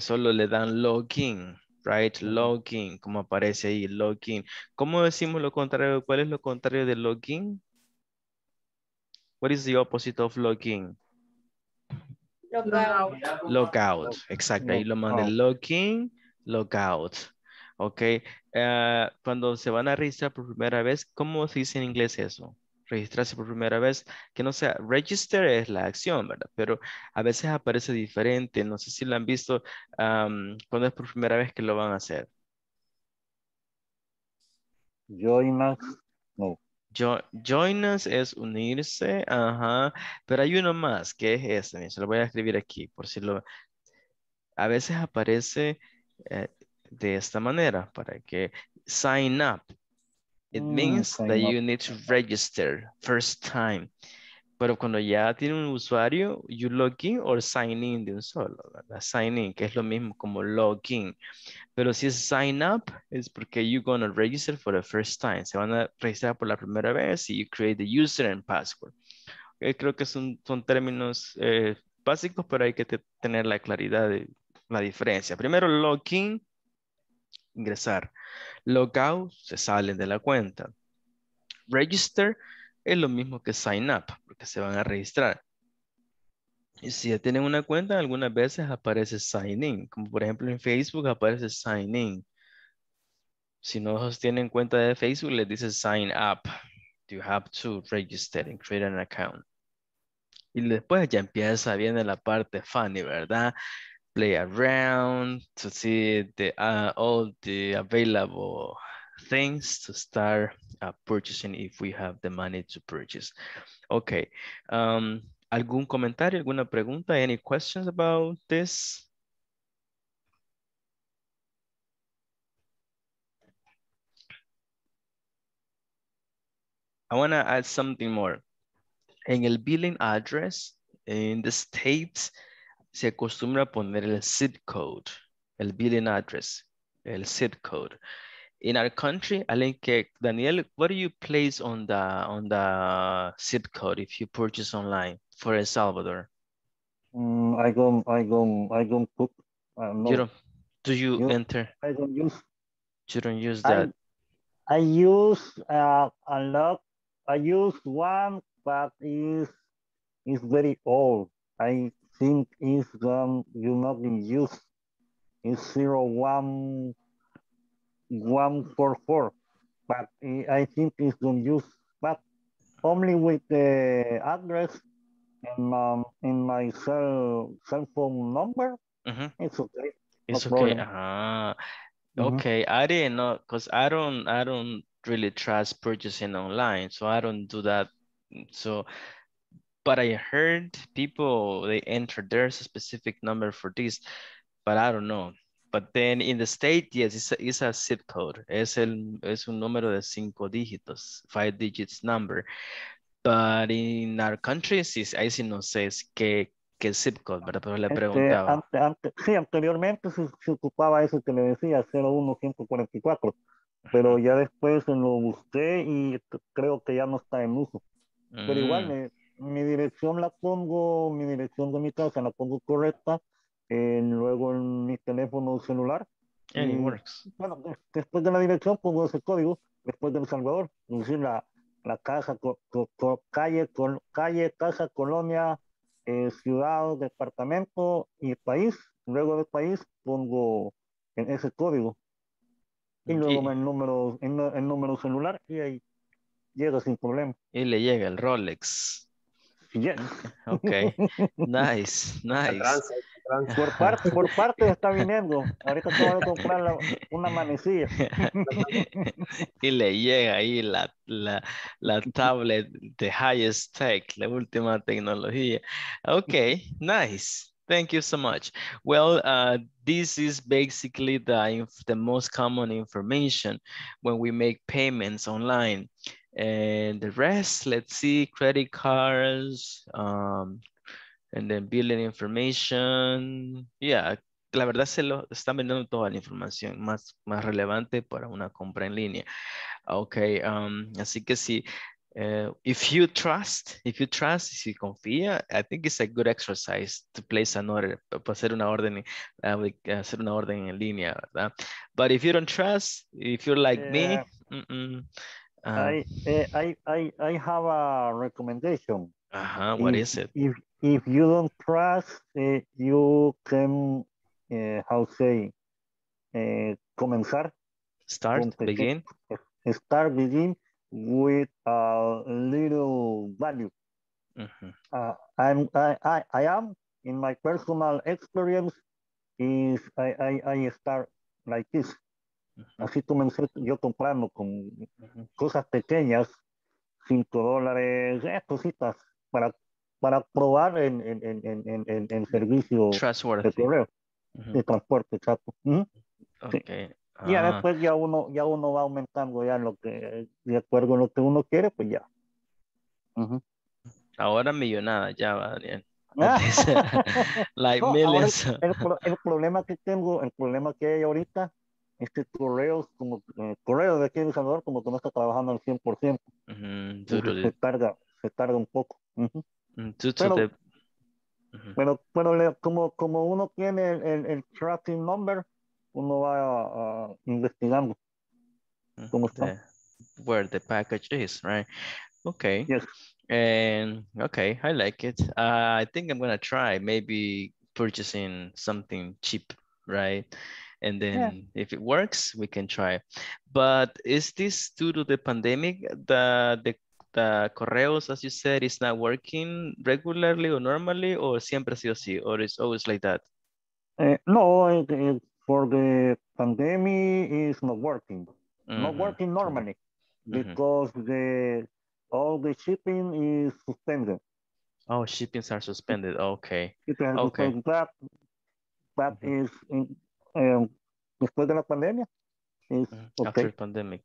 solo le dan login. Right, login, como aparece ahí, login. ¿Cómo decimos lo contrario? ¿Cuál es lo contrario de login? What is the opposite of login? Logout. Logout, exacto. Ahí lo mandé, login, logout. Ok, cuando se van a registrar por primera vez, ¿cómo se dice en inglés eso? Registrarse por primera vez, que no sea, register es la acción, ¿verdad? Pero a veces aparece diferente, no sé si lo han visto, ¿cuándo es por primera vez que lo van a hacer? Join us, no. Join us es unirse, ajá, pero hay uno más, que es este, se lo voy a escribir aquí, por si lo... A veces aparece de esta manera, para que sign up. It means that you need to register first time. Pero cuando ya tiene un usuario, you log in or sign in de un solo, ¿verdad? Sign in, que es lo mismo como login. Pero si es sign up, es porque you're gonna register for the first time. Se van a registrar por la primera vez y you create the user and password. Creo que son términos básicos, pero hay que tener la claridad de la diferencia. Primero, login, ingresar. Logout, se salen de la cuenta. Register, es lo mismo que sign up, porque se van a registrar. Y si ya tienen una cuenta, algunas veces aparece sign in, como por ejemplo en Facebook aparece sign in. Si no tienen cuenta de Facebook, les dice sign up. You have to register and create an account. Y después ya empieza, viene la parte funny, ¿verdad? Play around to see all the available things to start purchasing if we have the money to purchase. Okay. ¿Algún comentario, alguna pregunta? Any questions about this? I want to add something more. En el billing address, in the States, se acostumbra a poner el zip code. El billing address, el zip code. In our country, Daniel, what do you place on the zip code if you purchase online for El Salvador? I don't cook. You don't. Do you enter? I don't use. You don't use that. I use a lot. I use one, but it's very old. I think it's gone. You not in use. It's 0144, but I think it's don't use, but only with the address and in my cell phone number. It's okay. It's no okay. Okay, I didn't know because I don't really trust purchasing online, so I don't do that. So, but I heard people they enter there's a specific number for this, but I don't know. But then in the state, yes, it's a zip code. Es un número de 5 dígitos, 5 digits number. But in our country, ahí sí no sé qué zip code, ¿verdad? Pero le preguntaba. Sí, anteriormente se ocupaba eso que le decía, 01544. Pero ya después lo busqué y creo que ya no está en uso. Pero igual, mi dirección la pongo, mi dirección de mi casa la pongo correcta. Luego en mi teléfono celular. And it works. Bueno, después de la dirección pongo ese código, después de El Salvador, es decir, la casa, calle, casa, colonia, ciudad, departamento y país. Luego del país pongo en ese código. Y luego el número celular y ahí llega sin problema. Y le llega el Rolex. Yes. Okay. Nice. Por parte está viniendo. Ahorita te voy a comprar una manecilla. Y le llega ahí la tablet de highest tech, la última tecnología. Okay, nice. Thank you so much. Well, this is basically the most common information when we make payments online. And the rest, let's see, credit cards, and then billing information. Yeah, la verdad se lo están vendiendo toda la información más relevante para una compra en línea. Okay, así que sí. If you confía, I think it's a good exercise to place an order, hacer una orden en línea, ¿verdad? But if you don't trust, if you're like me, I have a recommendation. What is it? If you don't trust, you can, comenzar. Begin. Start, begin with a little value. I am, in my personal experience, is I start like this. Así comencé yo comprando con cosas pequeñas, $5, cositas, para probar el servicio de correo, de transporte, exacto. Okay. Sí. Y después ya uno va aumentando ya lo que, de acuerdo a lo que uno quiere, pues ya. Ahora millonada ya, Adrián. Antes, like no, miles. El problema que hay ahorita es que correos de aquí en El Salvador como que no está trabajando al 100%. Se tarda un poco. Pero como uno tiene el tracking number, uno va investigando cómo está. Where the package is, right? Okay. Yes. And okay, I like it. I think I'm gonna try maybe purchasing something cheap, right? And then if it works, we can try. But is this due to the pandemic? The correos, as you said, is not working regularly or normally, or siempre sí o sí, or it's always like that? No, for the pandemic, it's not working. Mm-hmm. Not working normally because all the shipping is suspended. Oh, shippings are suspended. Okay. That is después de la pandemia. After pandemic,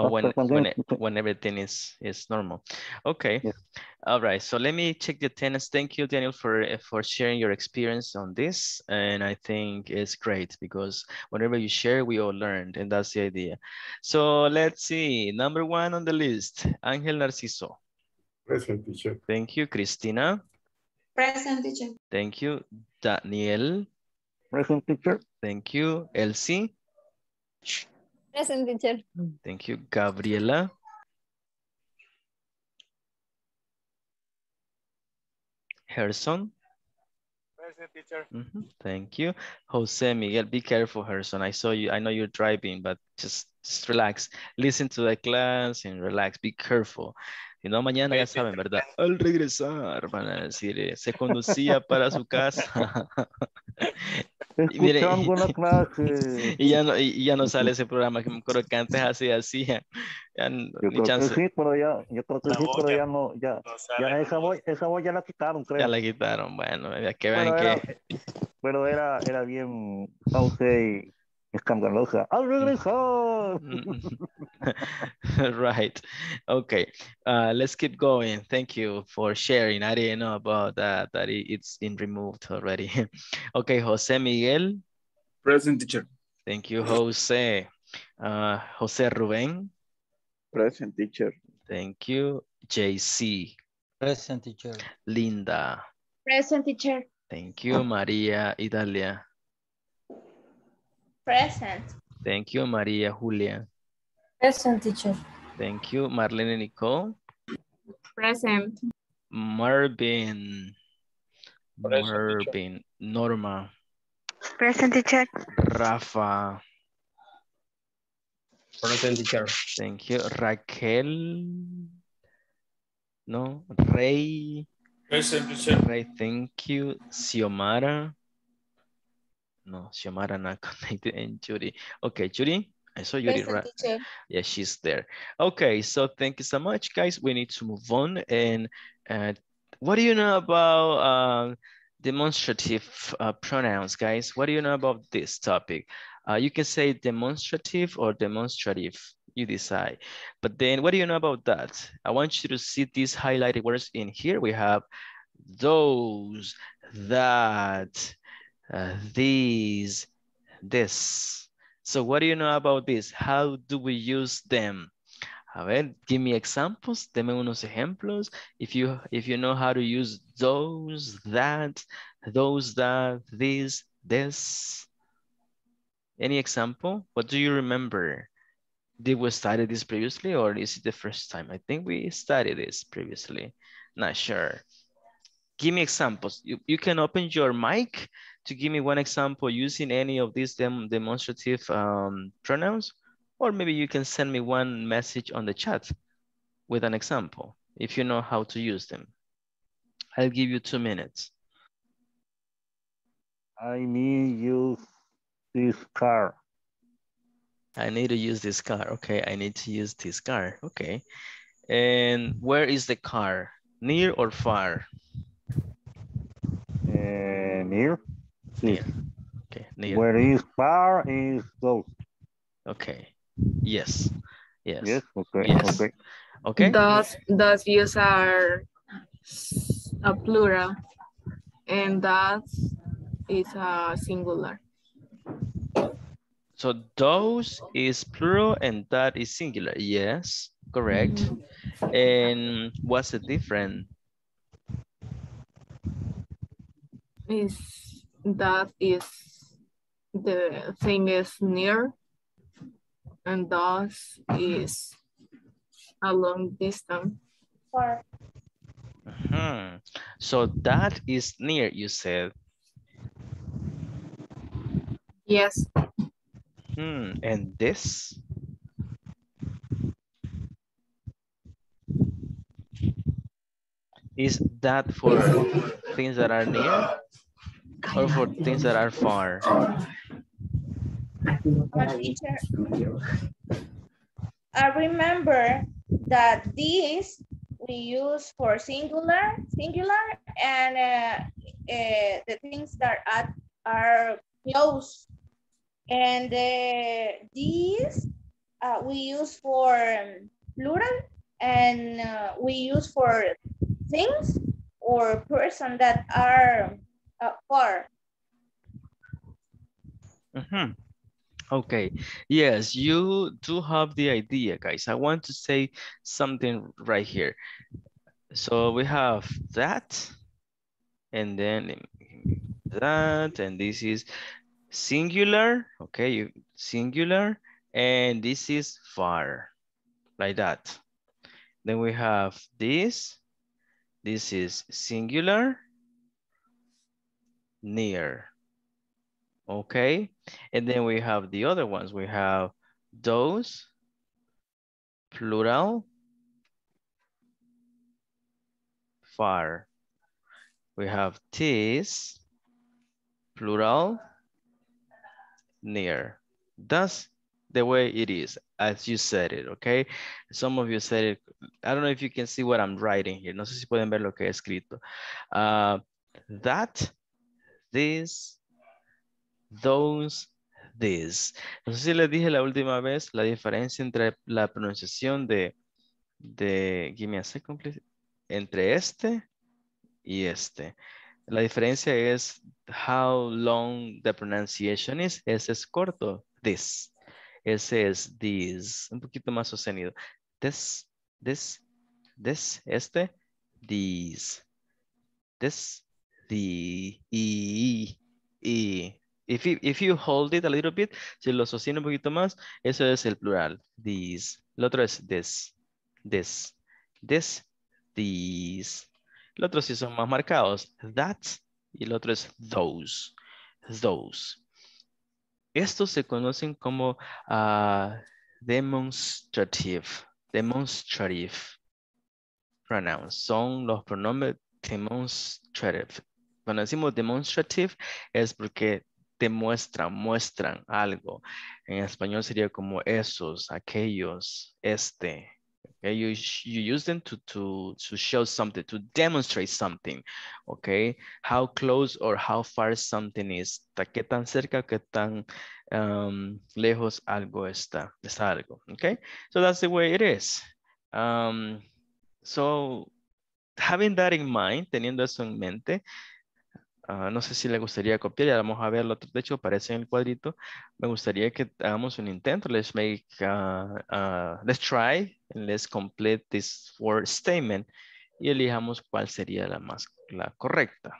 when everything is normal. Okay, yes. All right. So let me check the tenants. Thank you, Daniel, for sharing your experience on this. And I think it's great because whenever you share, we all learned, and that's the idea. So let's see. Number one on the list, Angel Narciso. Present, teacher. Thank you, Cristina. Present, teacher. Thank you, Daniel. Present, teacher. Thank you, Elsie. Present, teacher. Thank you, Gabriela. Herson. Present, teacher. Thank you, Jose Miguel. Be careful, Herson. I saw you. I know you're driving, but just relax. Listen to the class and relax. Be careful. Si no, mañana ya saben, ¿verdad? Al regresar, van a decir, se conducía para su casa. Y, mire, y ya no sale ese programa que me acuerdo que antes hacía. Ya, ni chance. Sí, pero ya, yo creo que sí, pero ya no, ya, no ya esa voz ya la quitaron, creo. Ya la quitaron, bueno, ya que vean que... Pero era bien pausa y escandalosa. Al regresar. Right. Okay. Let's keep going. Thank you for sharing. I didn't know about that. That it's been removed already. Okay, Jose Miguel. Present, teacher. Thank you, Jose. Jose Ruben. Present, teacher. Thank you, JC. Present, teacher. Linda. Present, teacher. Thank you, Maria Idalia. Present. Thank you, Maria Julia. Present, teacher. Thank you, Marlene Nicole. Present. Marvin. Present, Marvin. Teacher. Norma. Present, teacher. Rafa. Present, teacher. Thank you, Raquel. No, Ray. Present, teacher. Ray, thank you, Xiomara. No, Xiomara not connected, and Judy. Okay, Judy, I saw Judy, right? Teacher. Yeah, she's there. Okay, so thank you so much, guys. We need to move on. And what do you know about demonstrative pronouns, guys? What do you know about this topic? You can say demonstrative or demonstrative, you decide. But then what do you know about that? I want you to see these highlighted words in here. We have those, that, these, this. So what do you know about this? How do we use them? A ver, give me examples. Deme unos ejemplos. If you know how to use those, that, these, this. Any example? What do you remember? Did we study this previously or is it the first time? I think we studied this previously. Not sure. Give me examples. You can open your mic to give me one example using any of these demonstrative pronouns, or maybe you can send me one message on the chat with an example if you know how to use them. I'll give you 2 minutes. I need to use this car. I need to use this car. Okay, I need to use this car. Okay. And where is the car? Near or far? Near. Okay, near. Where is far is close. Okay. Yes. Yes. Yes. Okay. Yes. Okay. Okay. Those views are a plural, and that is a singular. So those is plural and that is singular. Yes, correct. Mm-hmm. And what's the difference? Is that is the same as near, and thus is a long distance. Uh-huh. So that is near, you said. Yes. And this? Is that for things that are near or for things that are far? I remember that this we use for singular, and the things that are close, and these we use for plural, and we use for things or person that are far. Mm-hmm. Okay, yes, you do have the idea, guys. I want to say something right here. So we have that, and then that, and this is singular, okay, singular, and this is far, like that. Then we have this, this is singular, near. Okay, and then we have the other ones. We have those, plural, far. We have this, plural, near. That's the way it is, as you said it, okay? Some of you said it. I don't know if you can see what I'm writing here. No sé si pueden ver lo que he escrito. That, this, those, this. No sé si les dije la última vez la diferencia entre la pronunciación de give me a second, please, entre este y este. La diferencia es how long the pronunciation is. Ese es corto, this. Ese es this, un poquito más sostenido. This, this, this, este, these. This, the, e. If you hold it a little bit, si lo sostiene un poquito más, eso es el plural, these. El otro es this, this, this, these. El otro sí son más marcados, that, y el otro es those, those. Estos se conocen como demonstrative pronouns. Son los pronombres demonstrative. Cuando decimos demonstrative es porque demuestran, muestran algo. En español sería como esos, aquellos, este. Okay, you use them to show something, to demonstrate something. Okay, how close or how far something is. ¿Qué tan cerca, qué tan lejos algo está? Es algo. Okay, so that's the way it is. So having that in mind, teniendo eso en mente. No sé si le gustaría copiar, ya vamos a verlo. De hecho, aparece en el cuadrito. Me gustaría que hagamos un intento. Let's try and let's complete this word statement. Y elijamos cuál sería la correcta.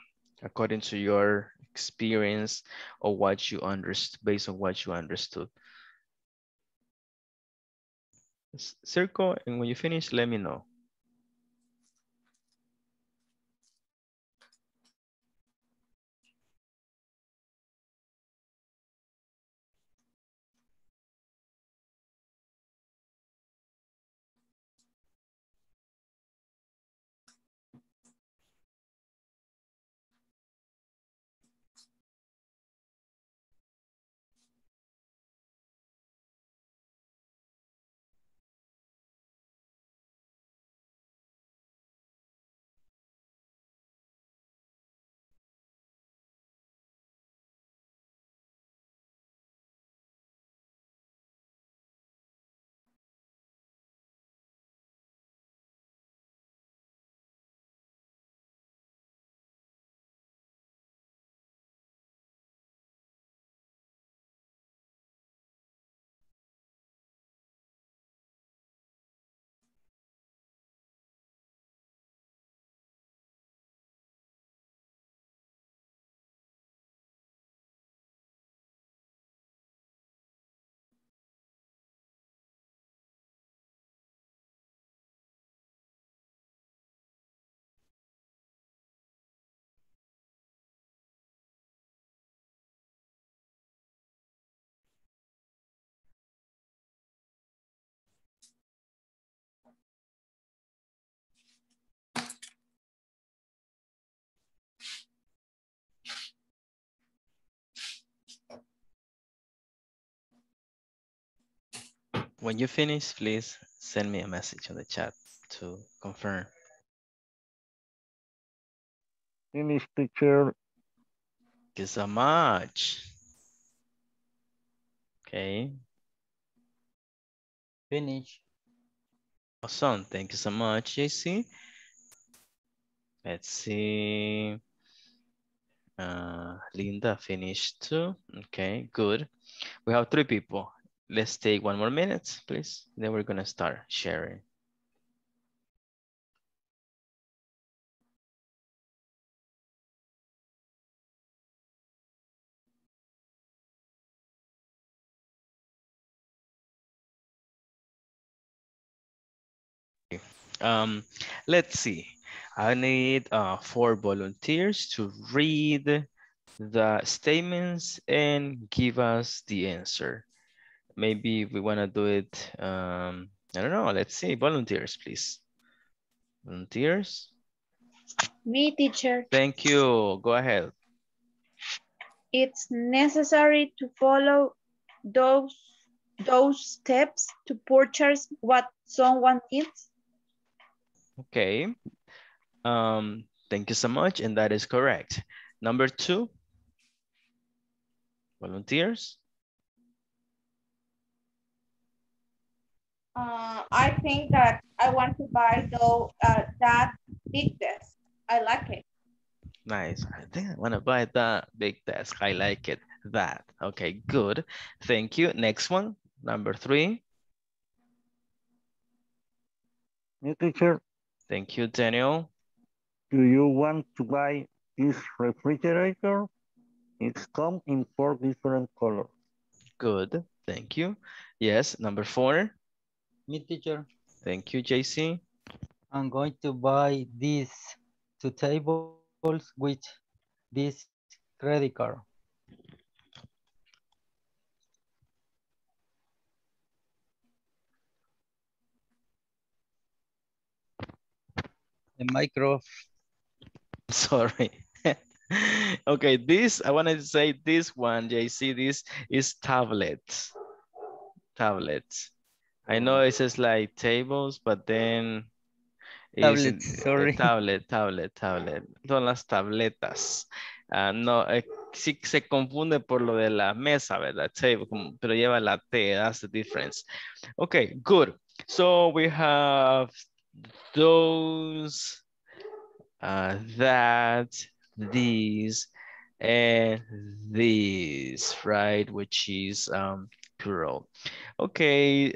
According to your experience or what you understood, based on what you understood. Circle, and when you finish, let me know. When you finish, please send me a message on the chat to confirm. Finish, teacher. Thank you so much. Okay. Finish. Awesome. Thank you so much, JC. Let's see. Linda finished too. Okay, good. We have 3 people. Let's take 1 more minute, please. Then we're gonna start sharing. Let's see. I need 4 volunteers to read the statements and give us the answer. Maybe we want to do it, I don't know, let's see, volunteers, please. Volunteers? Me, teacher. Thank you, go ahead. It's necessary to follow those steps to purchase what someone needs. Okay. Thank you so much, and that is correct. Number 2, volunteers. I think that I want to buy that big desk. I like it. Nice. I think I want to buy that big desk. I like it. That. Okay, good. Thank you. Next one, number 3. New teacher. Thank you, Daniel. Do you want to buy this refrigerator? It's come in 4 different colors. Good. Thank you. Yes, number 4. Me, teacher. Thank you, JC. I'm going to buy these 2 tables with this credit card. The micro. Sorry. Okay, this, I wanted to say this one, JC, this is tablets. Tablets. I know it says like tables, but then tablet, sorry. Tablet. Son las tabletas. No, sí se confunde por lo de la mesa, ¿verdad? Table, pero lleva la T, that's the difference. Okay, good. So we have those, that, these, and these, right? Which is, plural. Okay,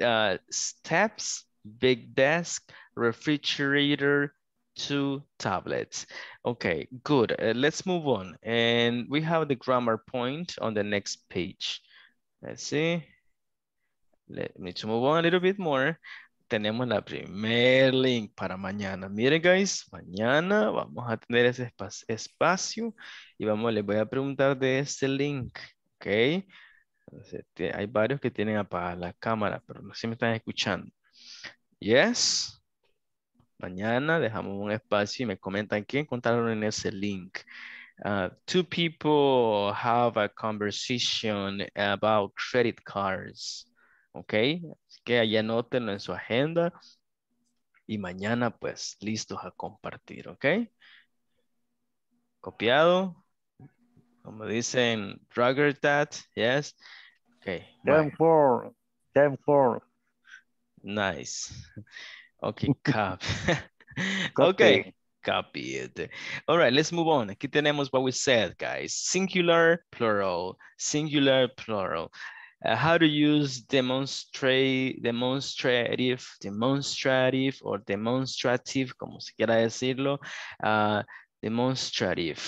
steps, big desk, refrigerator, 2 tablets. Okay, good. Let's move on. And we have the grammar point on the next page. Let's see. Let me to move on a little bit more. Tenemos la primer link para mañana. Miren, guys, mañana vamos a tener ese espacio y vamos, les voy a preguntar de este link. Okay. Hay varios que tienen apagada la cámara, pero no sé si me están escuchando. Yes. Mañana dejamos un espacio y me comentan qué encontraron en ese link. 2 people have a conversation about credit cards. Ok. Así que ahí anótenlo en su agenda. Y mañana pues listos a compartir. Ok. Copiado. Como dicen, drugger that, yes. Okay. 10-4. Nice. Okay, copy. Okay, copy it. All right, let's move on. Aquí tenemos what we said, guys. Singular, plural. Singular, plural. How to use demonstrative or demonstrative, como se quiera decirlo. Demonstrative.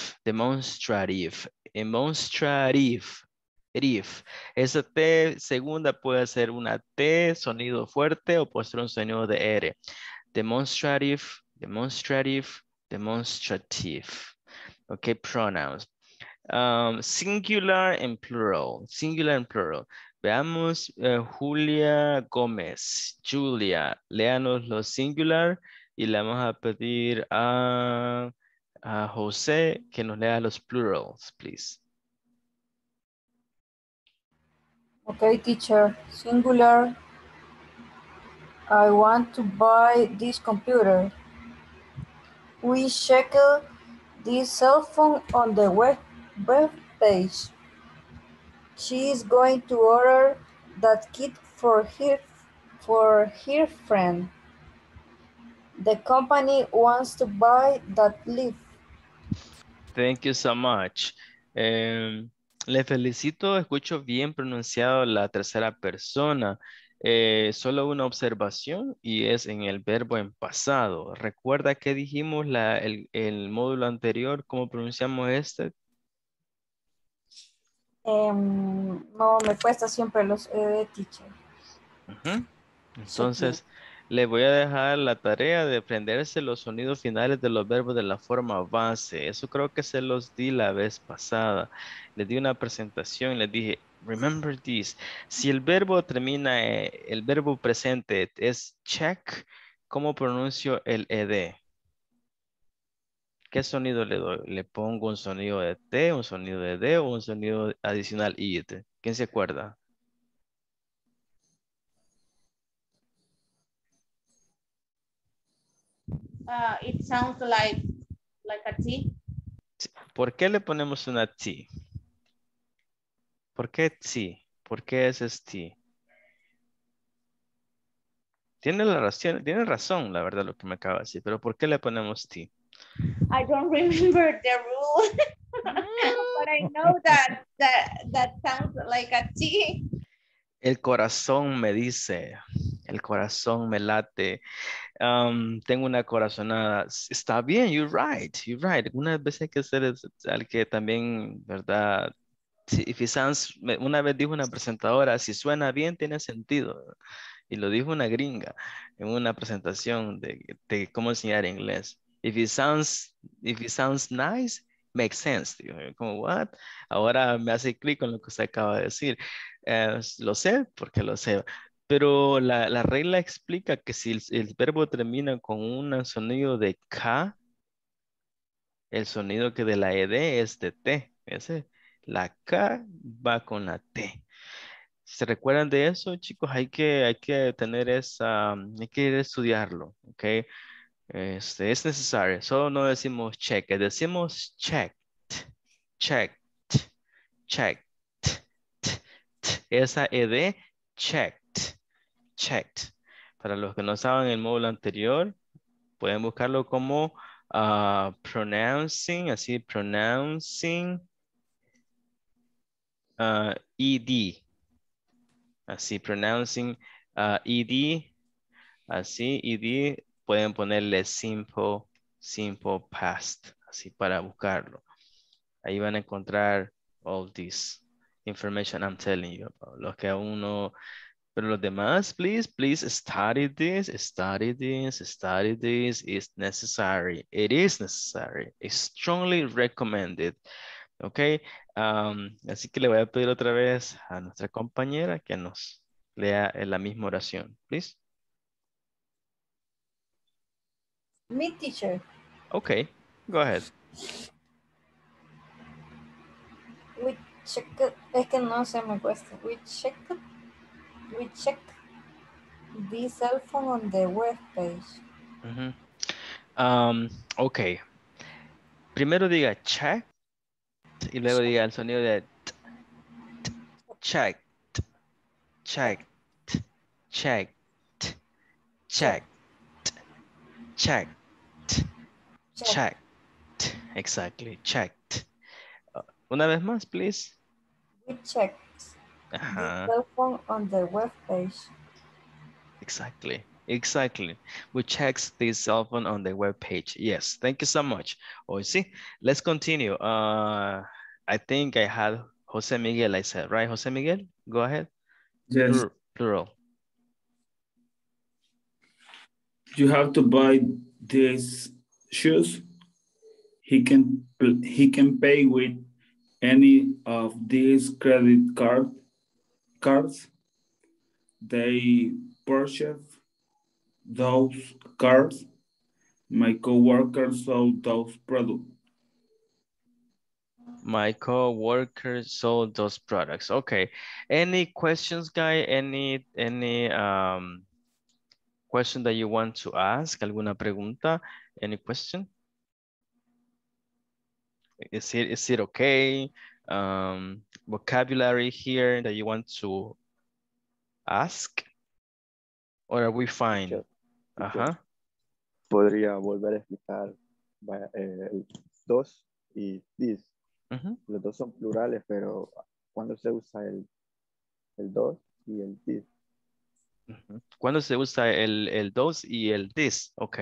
Esa T segunda puede ser una T, sonido fuerte, o puede ser un sonido de R. Demonstrative. Okay, pronouns. Singular and plural. Veamos, Julia Gómez. Julia, léanos lo singular y le vamos a pedir a... José, que nos lea los plurals, please. Okay, teacher. Singular, I want to buy this computer. We checked this cell phone on the web page. She is going to order that kit for her friend. The company wants to buy that leaf. Thank you so much. Le felicito, escucho bien pronunciado la tercera persona. Solo una observación y es en el verbo en pasado. ¿Recuerda que dijimos el módulo anterior? ¿Cómo pronunciamos este? No, me cuesta siempre los teacher. Entonces, les voy a dejar la tarea de aprenderse los sonidos finales de los verbos de la forma base. Eso creo que se los di la vez pasada. Les di una presentación y les dije, remember this. Si el verbo termina, el verbo presente es check, ¿cómo pronuncio el ed? ¿Qué sonido le doy? ¿Le pongo un sonido de T, un sonido de D o un sonido adicional id? ¿Quién se acuerda? It sounds like a T. ¿Por qué le ponemos una T? ¿Por qué T? ¿Por qué es T? Tiene razón, la verdad, lo que me acaba de decir. Pero ¿por qué le ponemos T? I don't remember the rule, but I know that sounds like a T. El corazón me dice, el corazón me late. Tengo una corazonada. Está bien, you're right, you're right. Una vez hay que ser al que también, ¿verdad? If it sounds, una vez dijo una presentadora, si suena bien tiene sentido. Y lo dijo una gringa en una presentación de cómo enseñar inglés. If it sounds nice, makes sense. Como, what? Ahora me hace clic con lo que usted acaba de decir. Lo sé porque lo sé. Pero la regla explica que si el verbo termina con un sonido de K, el sonido que de la ED es de T. La K va con la T. ¿Se recuerdan de eso, chicos? Hay que tener hay que estudiarlo, ¿ok? Es necesario. Solo no decimos check, decimos checked, checked, checked. Esa ed, checked, checked. Para los que no saben el módulo anterior, pueden buscarlo como pronouncing, así pronouncing ed, así pronouncing ed, así ed. Pueden ponerle simple past, así para buscarlo. Ahí van a encontrar all this information I'm telling you about. Los que aún no, pero los demás, please study this. It's necessary. It is necessary. It's strongly recommended. Okay. Así que le voy a pedir otra vez a nuestra compañera que nos lea la misma oración, please. Me, teacher. Okay, go ahead. We checked, es que no se me cuesta. We checked the cell phone on the web page. Okay. Primero diga check y luego diga el sonido de check, check, check, check. Checked. Exactly, checked. Una vez más, please. We checked the cell phone on the web page. Exactly. We checked the cell phone on the web page. Yes, thank you so much. Oh, see, let's continue. I think I had Jose Miguel, I said, right? Jose Miguel, go ahead. Yes. Plural. You have to buy these shoes. He can pay with any of these credit cards. They purchased those cards. My coworker sold those products. My co-worker sold those products. Okay. Any questions, guys? Any question that you want to ask? ¿Alguna pregunta? Any question? Is it okay? Vocabulary here that you want to ask? Or are we fine? Sure. Ajá. Podría volver a explicar dos y this. Uh-huh. Los dos son plurales, pero ¿cuándo se usa el dos y el this? Uh-huh. ¿Cuándo se usa el dos y el this? Ok.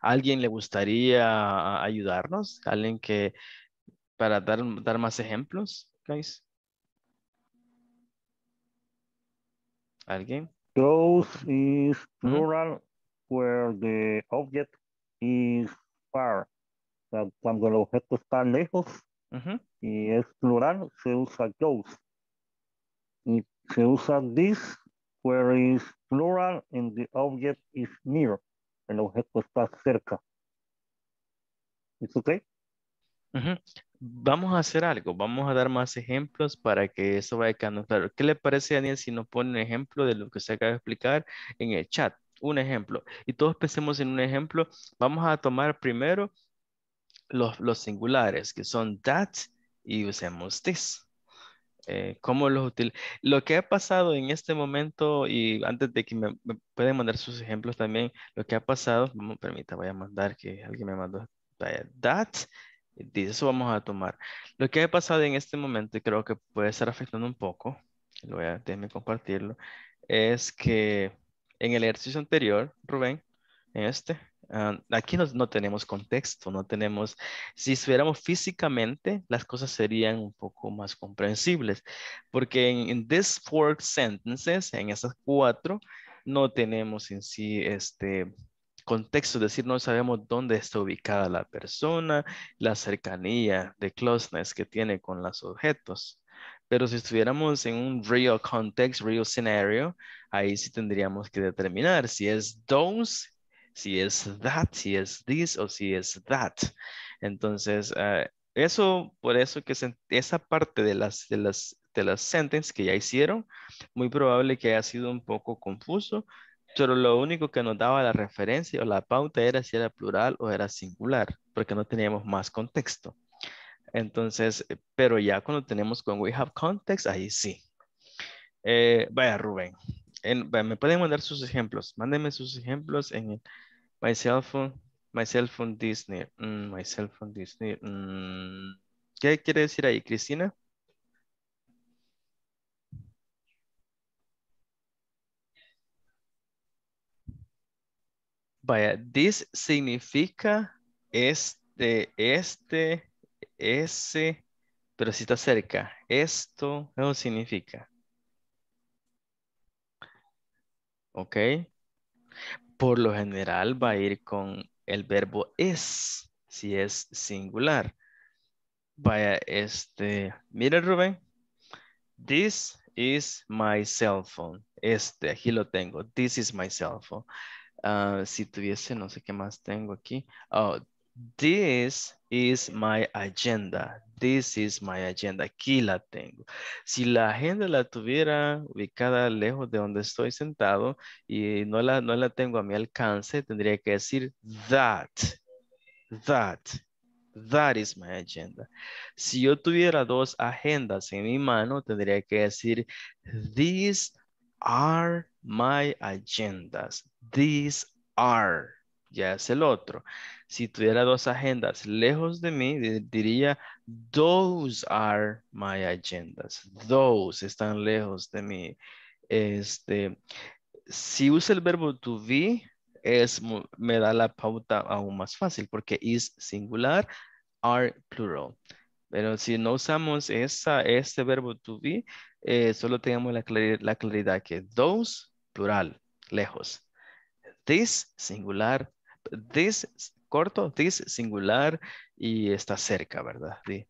¿Alguien le gustaría ayudarnos? ¿Alguien que para dar más ejemplos, guys? ¿Alguien? Those is plural, mm-hmm, where the object is far. Cuando el objeto está lejos, uh-huh, y es plural, se usa those. Y se usa this where is plural and the object is near. El objeto está cerca. ¿Es okay? Uh-huh. Vamos a hacer algo, vamos a dar más ejemplos para que eso vaya quedando claro. ¿Qué le parece, Daniel, si nos pone un ejemplo de lo que se acaba de explicar en el chat? Un ejemplo. Y todos pensemos en un ejemplo. Vamos a tomar primero los singulares, que son that, y usemos this. ¿Cómo los utilizamos? Lo que ha pasado en este momento, y antes de que me pueden mandar sus ejemplos también, lo que ha pasado, permita, voy a mandar que alguien me mandó that. Eso vamos a tomar. Lo que ha pasado en este momento, y creo que puede estar afectando un poco, déjenme compartirlo, es que en el ejercicio anterior, Rubén, en aquí no tenemos contexto, no tenemos, si estuviéramos físicamente, las cosas serían un poco más comprensibles, porque en these four sentences, en esas cuatro, no tenemos en sí contexto, es decir, no sabemos dónde está ubicada la persona, la cercanía de closeness que tiene con los objetos. Pero si estuviéramos en un real context, real scenario, ahí sí tendríamos que determinar si es those, si es that, si es this o si es that. Entonces, por eso que esa parte de las sentences que ya hicieron, muy probable que haya sido un poco confuso. Pero lo único que nos daba la referencia o la pauta era si era plural o era singular, porque no teníamos más contexto. Entonces, pero ya cuando tenemos con we have context, ahí sí. Vaya, Rubén, me pueden mandar sus ejemplos. Mándenme sus ejemplos en my cell phone Disney. My cell phone Disney. ¿Qué quiere decir ahí, Cristina? Vaya, this significa ese, pero si está cerca. Esto no significa. Ok. Por lo general va a ir con el verbo is, si es singular. Vaya, mira, Rubén. This is my cell phone. Aquí lo tengo. This is my cell phone. Si tuviese, no sé qué más tengo aquí. Oh, this is my agenda. This is my agenda. Aquí la tengo. Si la agenda la tuviera ubicada lejos de donde estoy sentado y no la tengo a mi alcance, tendría que decir that is my agenda. Si yo tuviera dos agendas en mi mano, tendría que decir these are my agendas. These are. Ya es el otro. Si tuviera dos agendas lejos de mí, diría those are my agendas. Those están lejos de mí. Si usa el verbo to be, me da la pauta aún más fácil porque is singular, are plural. Pero si no usamos este verbo to be, solo tengamos la claridad que those, plural, lejos. This, singular. This, corto. This, singular. Y está cerca, ¿verdad? Sí.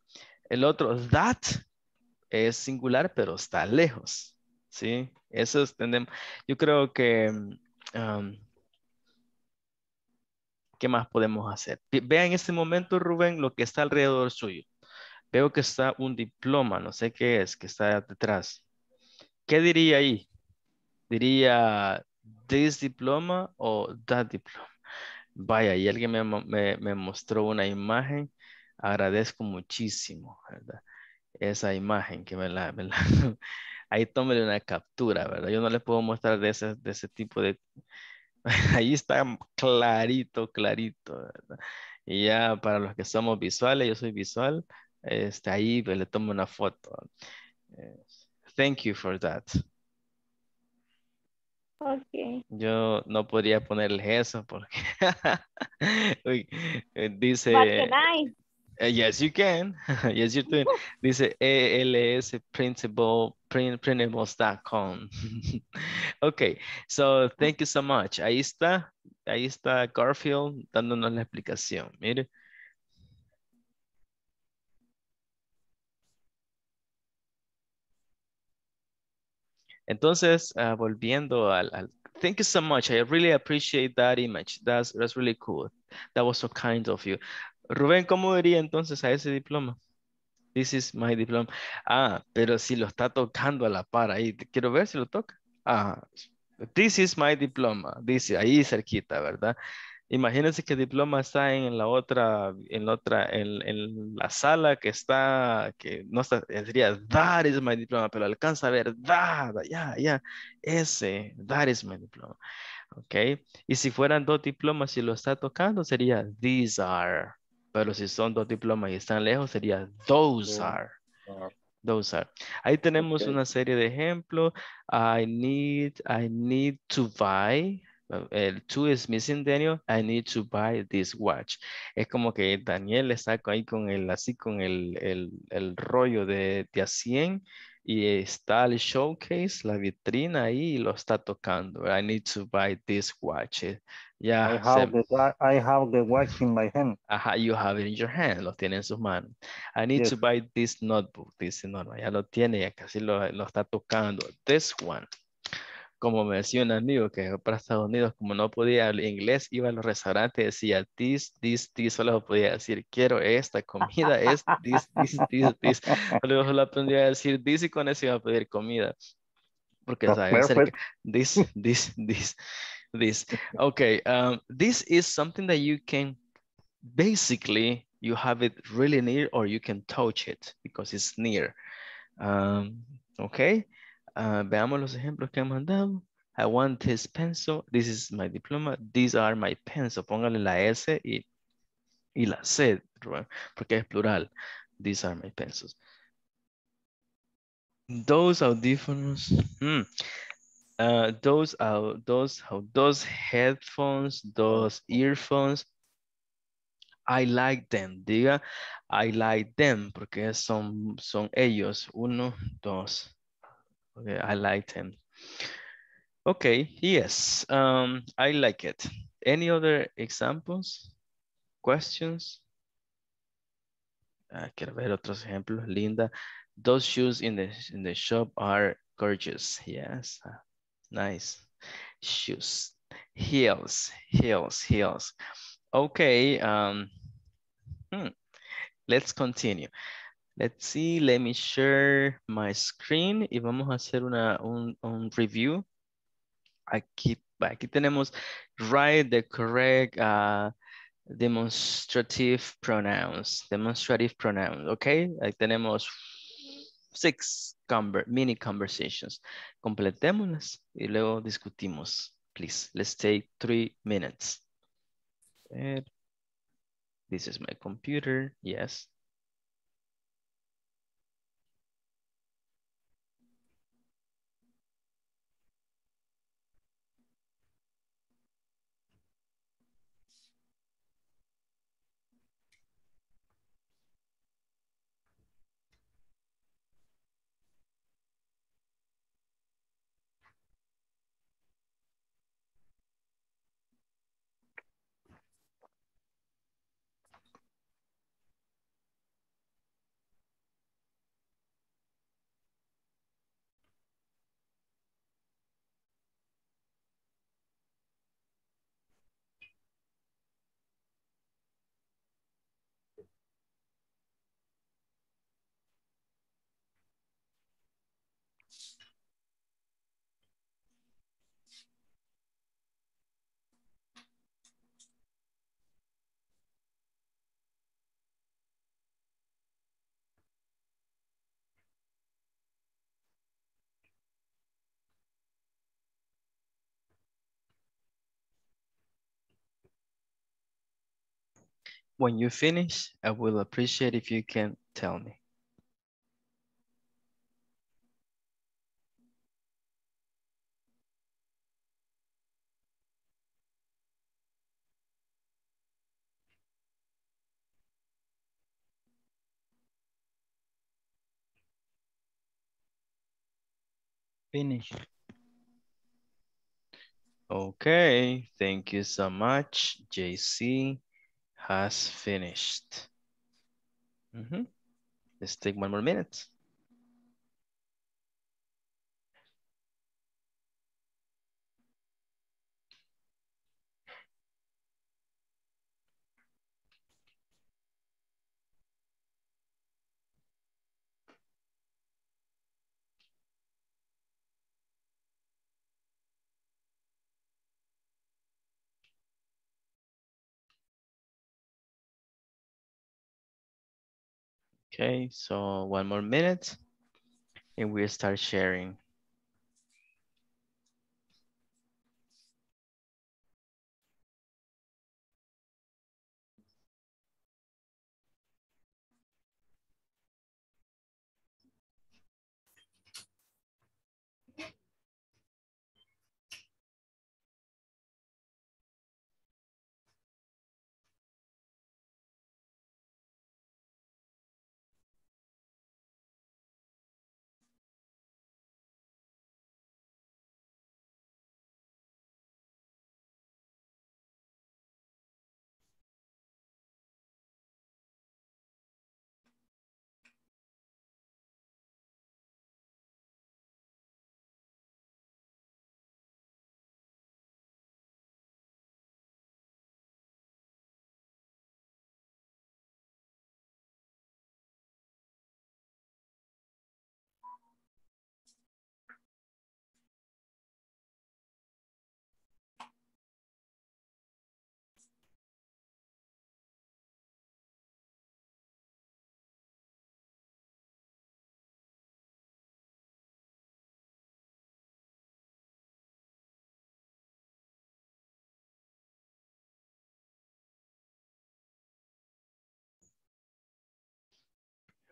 El otro, that, es singular, pero está lejos. ¿Sí? Eso tenemos. Yo creo que... ¿qué más podemos hacer? Vean en este momento, Rubén, lo que está alrededor suyo. Veo que está un diploma, no sé qué es, que está detrás. ¿Qué diría ahí? Diría this diploma o that diploma. Vaya, y alguien me mostró una imagen. Agradezco muchísimo, ¿verdad? Esa imagen que me la ahí tómele una captura, ¿verdad? Yo no les puedo mostrar de ese tipo de... Ahí está clarito, clarito, ¿verdad? Y ya para los que somos visuales, yo soy visual, ahí le tomo una foto. Thank you for that. Okay. Yo no podría ponerle eso porque... Uy, dice... yes, you can. Yes, you do. Dice ALS printables.com. Okay, so thank you so much. Ahí está Garfield dándonos la explicación. Mire. Entonces, volviendo al thank you so much. I really appreciate that image. That's really cool. That was so kind of you. Rubén, ¿cómo diría entonces a ese diploma? This is my diploma. Ah, pero si lo está tocando a la par ahí. Quiero ver si lo toca. Ah, this is my diploma. Dice ahí cerquita, ¿verdad? Imagínense que el diploma está en la sala que no está, sería that is my diploma, pero alcanza a ver that, ya, ese, that is my diploma. Ok, y si fueran dos diplomas, si lo está tocando, sería these are. Pero si son dos diplomas y están lejos, sería those are. Those are. Ahí tenemos una serie de ejemplos. I need to buy. El to is missing, Daniel. I need to buy this watch. Es como que Daniel le saca ahí con el rollo de a 100 y está el showcase, la vitrina ahí y lo está tocando. I need to buy this watch. Yeah, I have the watch in my hand. Ajá, you have it in your hand. Lo tiene en sus manos. I need to buy this notebook. Dice, no, ya lo tiene, ya casi lo está tocando. This one. Como me decía un amigo que para Estados Unidos, como no podía hablar inglés, iba a los restaurantes y decía this, solo podía decir quiero esta comida, es this. Luego solo aprendí a decir this y con eso iba a pedir comida. Porque sabes, this. Okay, this is something that you can basically, you have it really near or you can touch it because it's near. Okay. Veamos los ejemplos que han mandado. I want this pencil. This is my diploma. These are my pencil. Póngale la S y la C, porque es plural. These are my pencils. Those audífonos. Those headphones, those earphones. I like them. Diga, I like them, porque son ellos. Uno, dos. Okay, I liked him. Okay, yes, I like it. Any other examples, questions? Quiero ver otros ejemplos. Linda, those shoes in the shop are gorgeous. Yes, nice. Shoes, heels. Okay, let's continue. Let's see, let me share my screen y vamos a hacer un review. Aquí tenemos write the correct demonstrative pronouns, okay? Ahí tenemos 6 mini conversations. Completémoslas y luego discutimos, please. Let's take 3 minutes. This is my computer, yes. When you finish, I will appreciate if you can tell me. Finish. Okay, thank you so much. JC has finished. Let's take one more minute. Okay, so one more minute and we'll start sharing.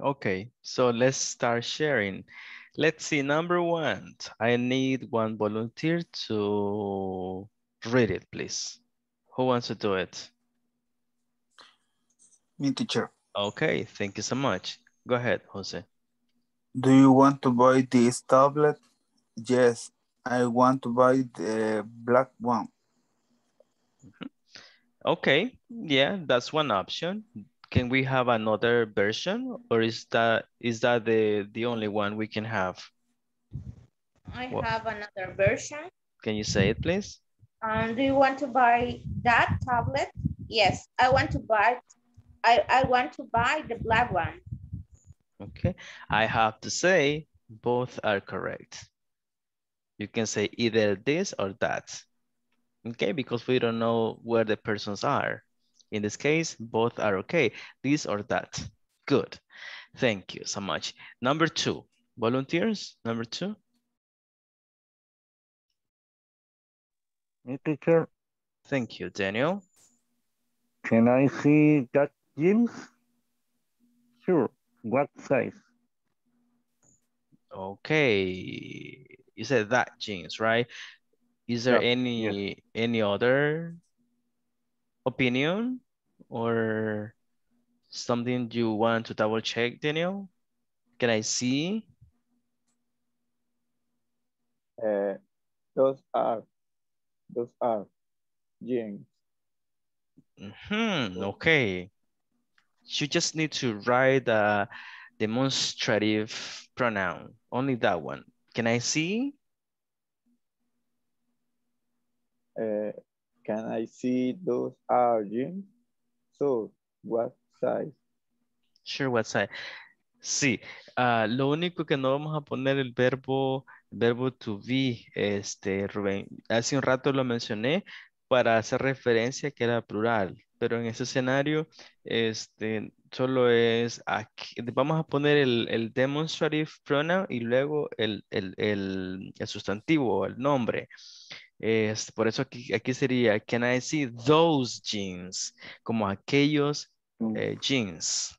Okay, so let's start sharing. Let's see, number one, I need one volunteer to read it, please. Who wants to do it? Me, teacher. Okay, thank you so much. Go ahead, Jose. Do you want to buy this tablet? Yes, I want to buy the black one. Okay, yeah, that's one option. Can we have another version, or is that the only one we can have? I have another version. Can you say it, please? Do you want to buy that tablet? Yes, I want to buy. I want to buy the black one. Okay, I have to say both are correct. You can say either this or that. Okay, because we don't know where the persons are. In this case, both are okay. This or that. Good. Thank you so much. Number two, volunteers. Number two. Teacher. Thank you, Daniel. Can I see that jeans? Sure. What size? Okay. You said that jeans, right? Is there any other opinion or something you want to double check, Daniel? Can I see? Those are jeans. Okay. You just need to write a demonstrative pronoun, only that one. Can I see? Can I see those are jeans? So, what size? Sure, what size. Sí, lo único que no vamos a poner el verbo to be, Rubén. Hace un rato lo mencioné para hacer referencia que era plural, pero en ese escenario, solo es aquí. Vamos a poner el demonstrative pronoun y luego el sustantivo, el nombre. Por eso aquí sería, can I see those jeans? Como aquellos jeans.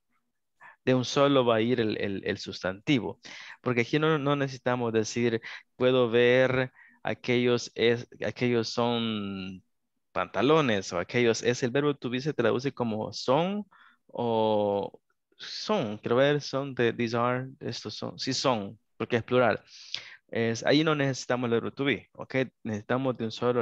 De un solo va a ir el sustantivo. Porque aquí no necesitamos decir, puedo ver aquellos son pantalones o aquellos. Es el verbo to be, se traduce como son o son. Quiero ver, son, de these are, estos son. Sí son, porque es plural. Ahí no necesitamos el verbo to be, ¿ok? Necesitamos de un solo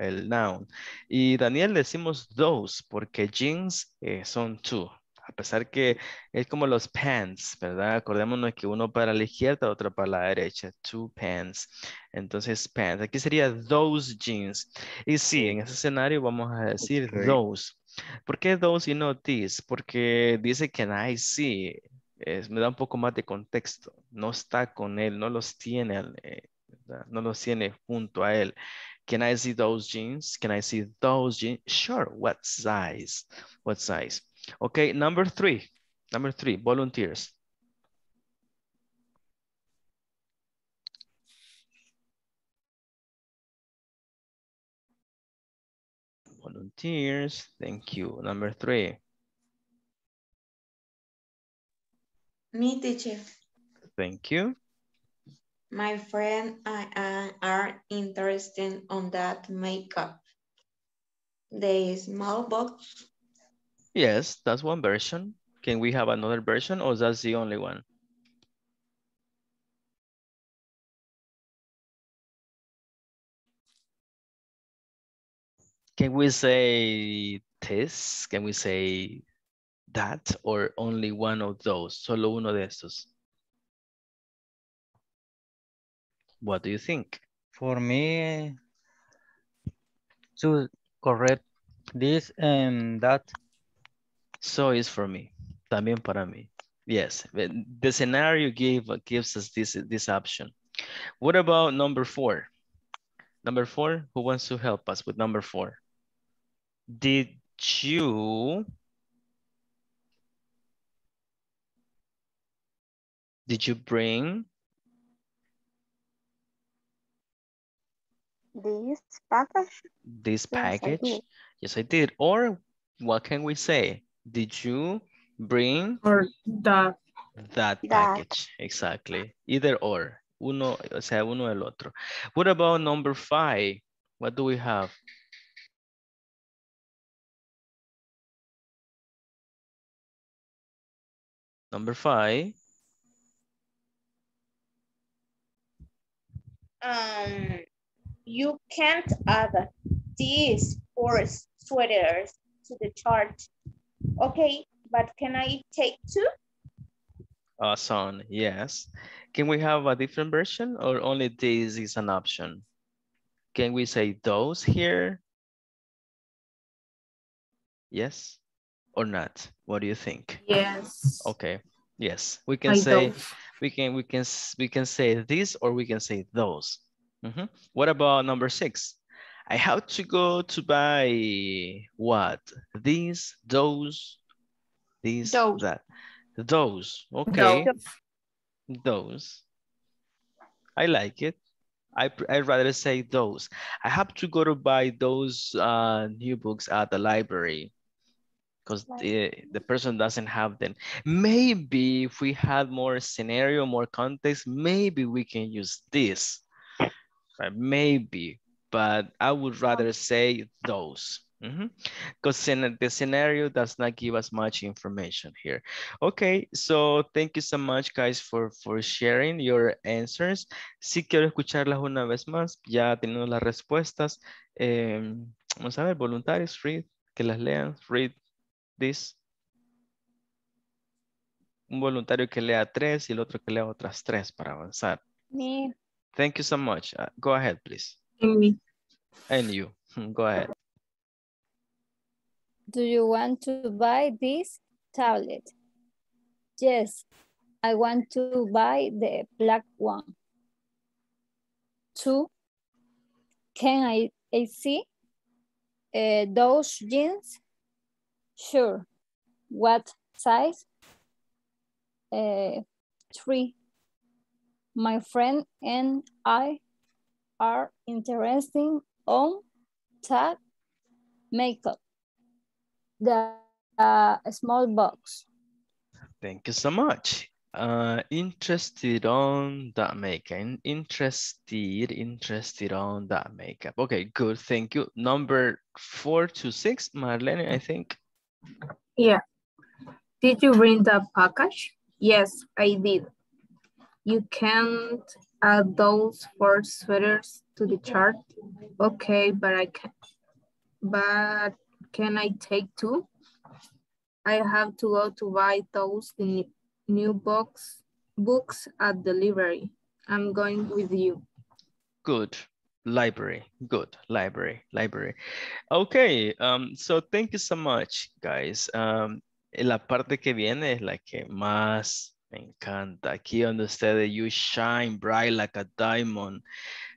el noun. Y Daniel, decimos those, porque jeans son two. A pesar que es como los pants, ¿verdad? Acordémonos que uno para la izquierda, otro para la derecha. Two pants. Entonces, pants. Aquí sería those jeans. Y sí, en ese escenario vamos a decir those. ¿Por qué those y no these? Porque dice can I see. Me da un poco más de contexto. No está con él, no los tiene junto a él. Can I see those jeans? Can I see those jeans? Sure, what size? What size? Okay, number three, volunteers. Volunteers, thank you. Number three. Me, teacher. Thank you. My friend, are interested on that makeup. The small box. Yes, that's one version. Can we have another version, or that's the only one? Can we say this? Can we say that, or only one of those? Solo uno de estos. What do you think? For me, to correct this and that. So it's for me. También para mí. Yes. The scenario gives us this option. What about number four? Number four, who wants to help us with number four? Did you... Did you bring... This package? This package? Yes, I did. Or what can we say? Did you bring or that package? Exactly. Either or. Uno, o sea, uno el otro. What about number five? What do we have? Number five. You can't add these four sweaters to the chart. Okay, but can I take two? Awesome, yes. Can we have a different version, or only this is an option? Can we say those here? Yes or not? What do you think? Yes. Okay, yes. We can say we can say this, or we can say those. Mm-hmm. What about number six? I have to go to buy what? These, those, these, those. That. Those, okay. Those. Those. I like it. I'd rather say those. I have to go to buy those new books at the library because the person doesn't have them. Maybe if we had more scenario, more context, maybe we can use this. Right? Maybe. But I would rather say those, because the scenario does not give us much information here. Okay, so thank you so much, guys, for sharing your answers. Sí quiero escucharlas una vez más. Ya tenemos las respuestas. Vamos a ver, voluntarios, read, que las lean. Read this. Un voluntario que lea tres y el otro que lea otras tres para avanzar. Yeah. Thank you so much. Go ahead, please. Me. And you, go ahead. Do you want to buy this tablet? Yes, I want to buy the black one. Two, can I see those jeans? Sure, what size? Three, my friend and I are interesting on that makeup. The a small box. Thank you so much. Interested on that makeup. Okay, good. Thank you. Number 4 to 6, Marlene, I think. Yeah. Did you bring the package? Yes, I did. You can't add those 4 sweaters to the chart. Okay, but I can. But can I take 2? I have to go to buy those new books at the library. I'm going with you. Good. Library. Good. Library. Okay. So thank you so much, guys. La parte que viene es la que más me encanta. Aquí donde ustedes, you shine bright like a diamond.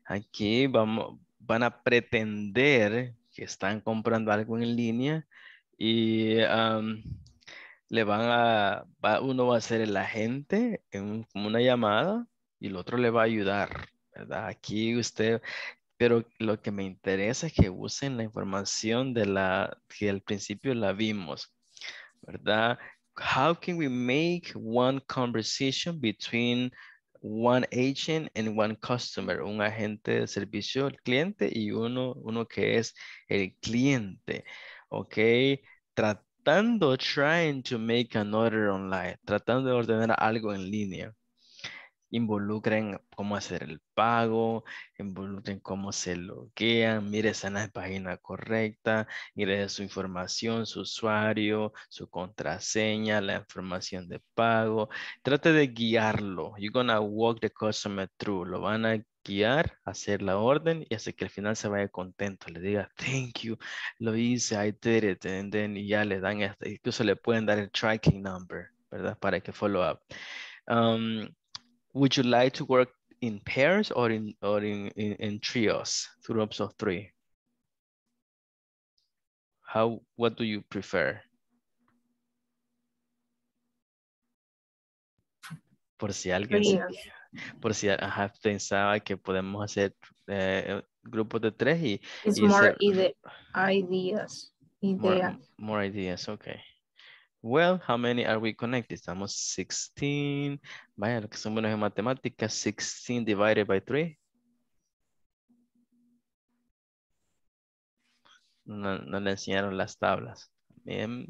Aquí van a pretender que están comprando algo en línea y uno va a ser el agente como una llamada y el otro le va a ayudar, ¿verdad? Aquí usted, pero lo que me interesa es que usen la información de la que al principio la vimos, ¿verdad? How can we make one conversation between one agent and one customer? Un agente de servicio al cliente y uno que es el cliente, ¿ok? Trying to make an order online, tratando de ordenar algo en línea. Involucren cómo hacer el pago, involucren cómo se loguean, mírese en la página correcta, mire su información, su usuario, su contraseña, la información de pago. Trate de guiarlo. You're gonna walk the customer through. Lo van a guiar, hacer la orden y hasta que al final se vaya contento. Le diga, thank you, lo hice, I did it. And then ya le dan, incluso le pueden dar el tracking number, ¿verdad? Para que follow up. Would you like to work in pairs or in trios, groups of 3? What do you prefer? Por si alguien... Por si ajá, pensaba que podemos hacer grupos de 3 y... It's y more ideas. More ideas, okay. Well, how many are we connected? Estamos 16. Vaya, los que son buenos en matemáticas, 16 divided by 3. No le enseñaron las tablas. Bien.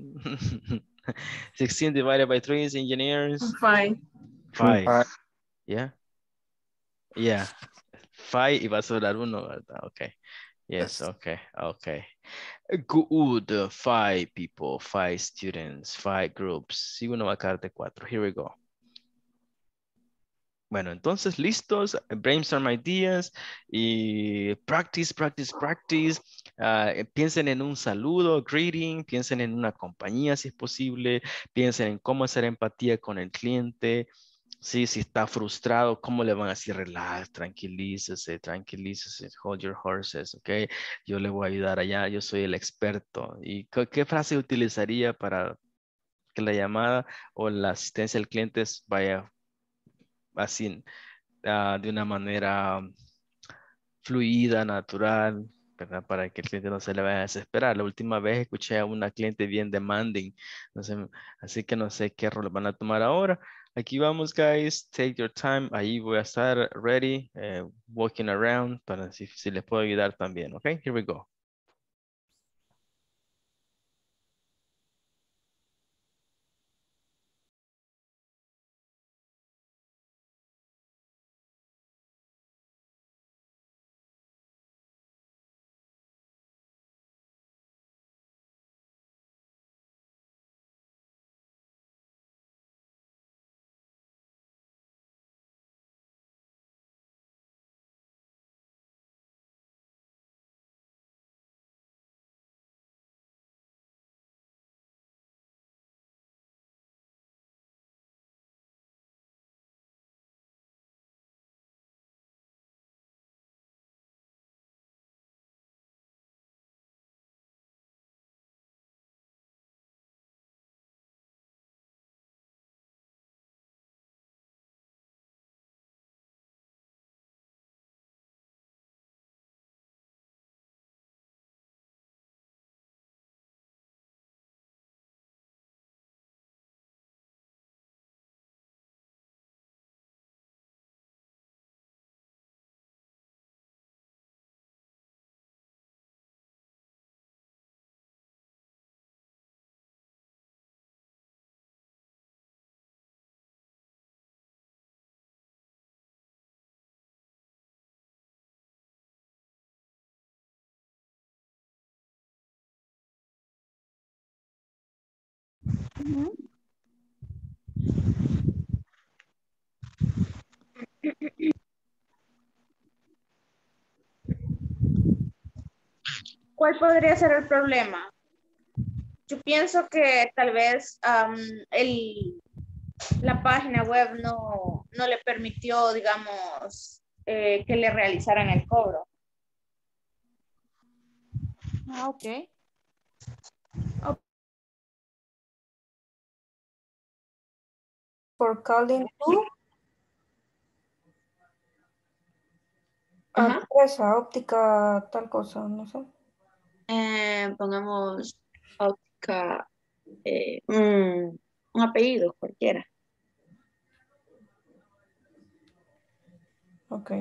16 divided by 3 is engineers. 5. Yeah. 5 y va a sobrar 1, ¿verdad? Okay. Yes, okay. Good, 5 people, 5 students, 5 groups. Si uno va a quedar de 4, here we go. Bueno, entonces, listos, brainstorm ideas y practice. Piensen en un saludo, greeting, piensen en una compañía si es posible, piensen en cómo hacer empatía con el cliente. Sí, si está frustrado, ¿cómo le van a decir? Relax, tranquilícese, hold your horses, ¿ok? Yo le voy a ayudar allá, yo soy el experto. ¿Y qué frase utilizaría para que la llamada o la asistencia al cliente vaya así, de una manera fluida, natural, ¿verdad? Para que el cliente no se le vaya a desesperar. La última vez escuché a una cliente bien demanding, entonces, así que no sé qué rol van a tomar ahora. Aquí vamos, guys, take your time. Ahí voy a estar ready, walking around para si les puedo ayudar también, okay? Here we go. Mm-hmm. ¿Cuál podría ser el problema? Yo pienso que tal vez la página web no le permitió, digamos, que le realizaran el cobro. Ah, ok. Oh. For calling to empresa óptica tal cosa, no sé. Pongamos óptica, un apellido cualquiera. Ok.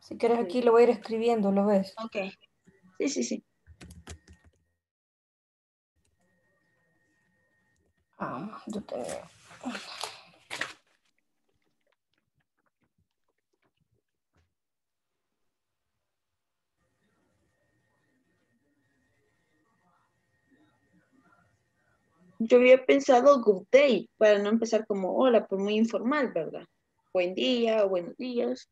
Si quieres aquí lo voy a ir escribiendo, ¿lo ves? Ok. Sí, sí, sí. Ah, yo te veo. Yo había pensado good day para no empezar como hola, por muy informal, ¿verdad? Buen día, buenos días.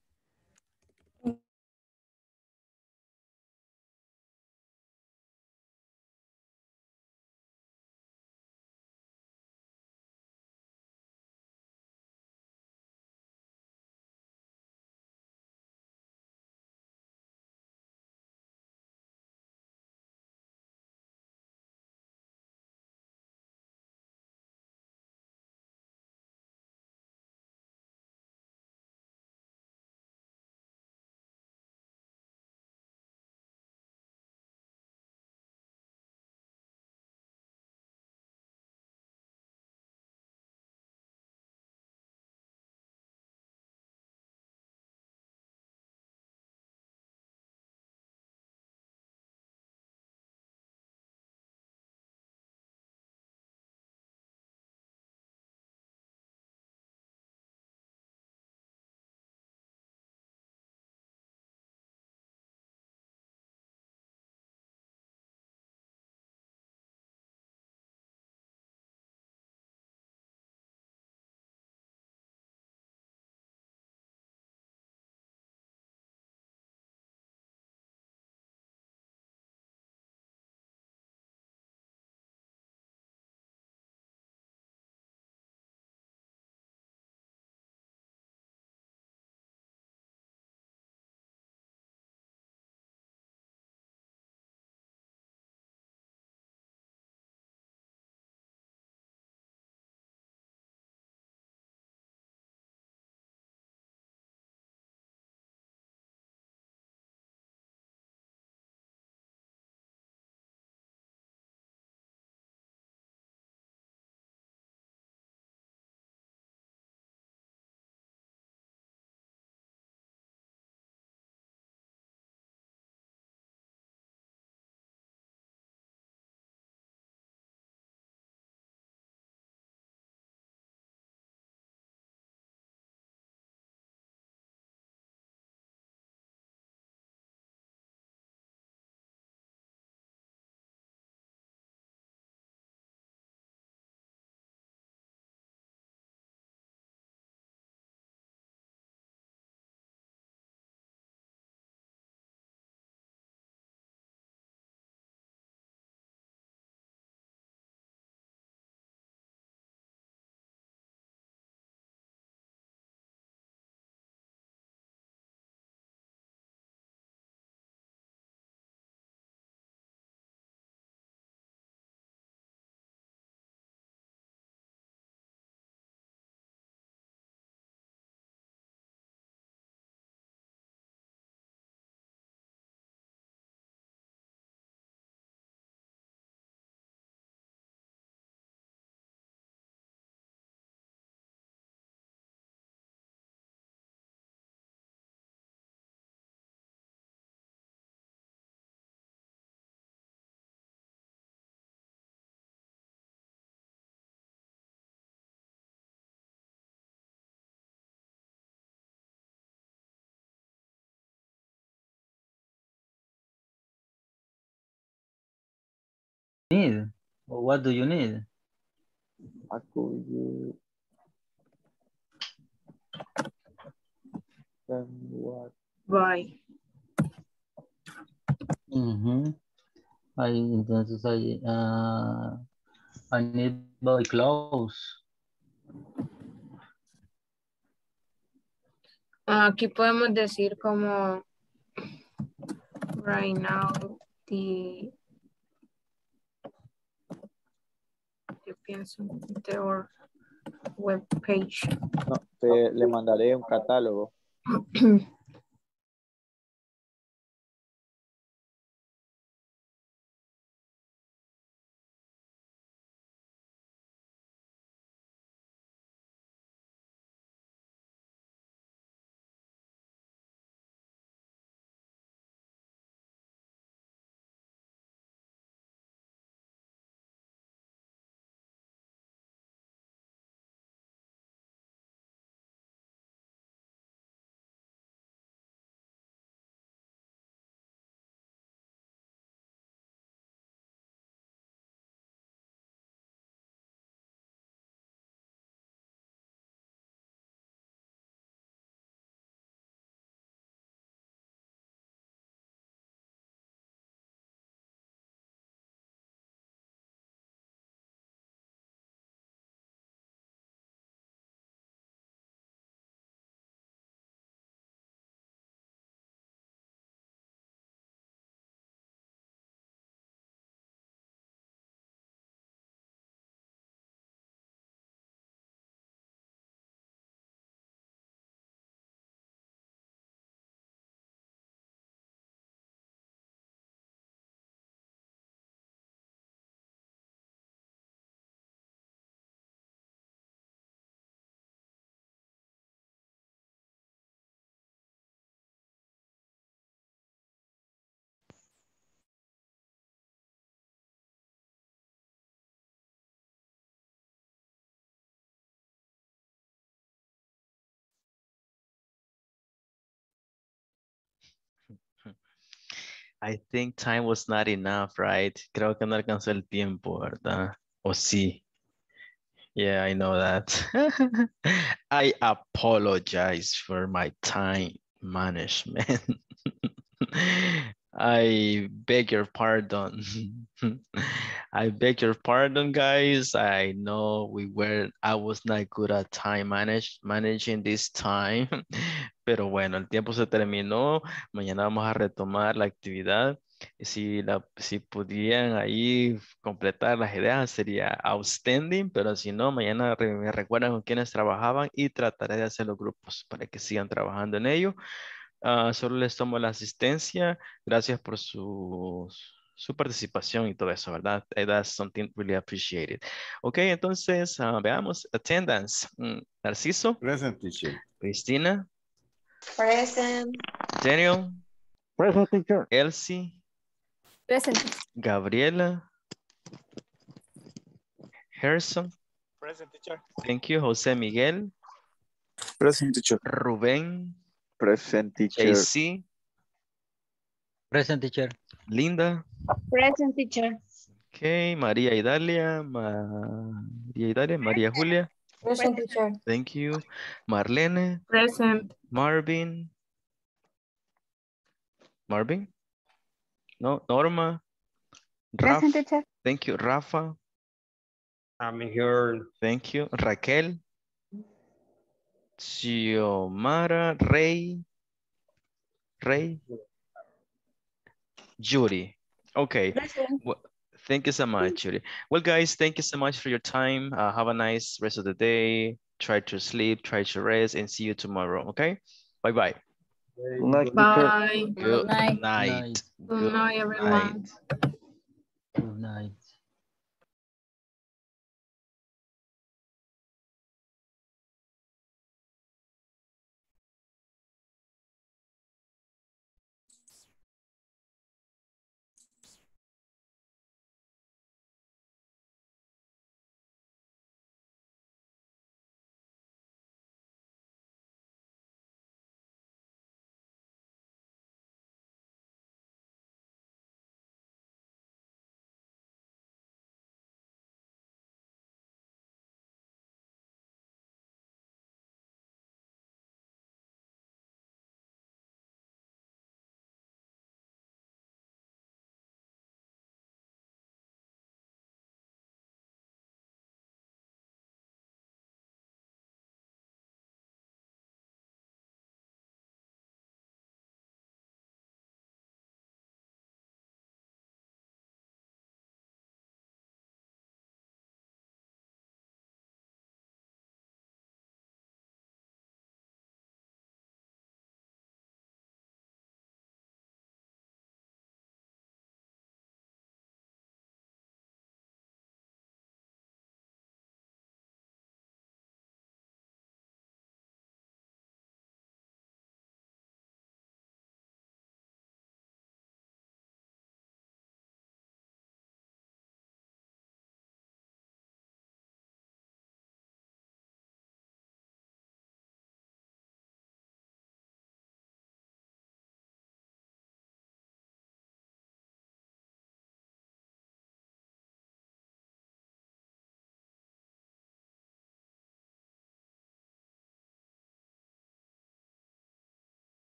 need? Or what do you need? What could you... Then what? Right. Mm-hmm. I need buy clothes. Aquí podemos decir como right now yo pienso their web page. No, le mandaré un catálogo. I think time was not enough, right? Creo que no alcanzó el tiempo, ¿verdad? O sí. Yeah, I know that. I apologize for my time management. I beg your pardon. I beg your pardon, guys. I know I was not good at time managing this time. Pero bueno, el tiempo se terminó. Mañana vamos a retomar la actividad. Si pudieran ahí completar las ideas sería outstanding, pero si no, mañana me recuerdan con quienes trabajaban y trataré de hacer los grupos para que sigan trabajando en ello. Solo les tomo la asistencia. Gracias por su participación y todo eso, ¿verdad? That's something really appreciated. Ok, entonces veamos. Attendance. Narciso. Present, teacher. Cristina. Present. Daniel. Present, teacher. Elsie. Present. Gabriela. Harrison. Present, teacher. Thank you. José Miguel. Present, teacher. Rubén. Present, teacher. JC. Present, teacher. Linda. Present, teacher. Okay, María Idalia, María Julia. Present, teacher. Thank you. Marlene. Present. Marvin? No, Norma. Present, teacher. Thank you. Rafa. I'm here. Thank you. Raquel. Xiomara, Rey, Judy. Okay. Well, thank you so much, Judy. Well, guys, thank you so much for your time. Have a nice rest of the day. Try to sleep, try to rest, and see you tomorrow. Okay. Bye-bye. Bye. Good night. Good night, everyone. Good night.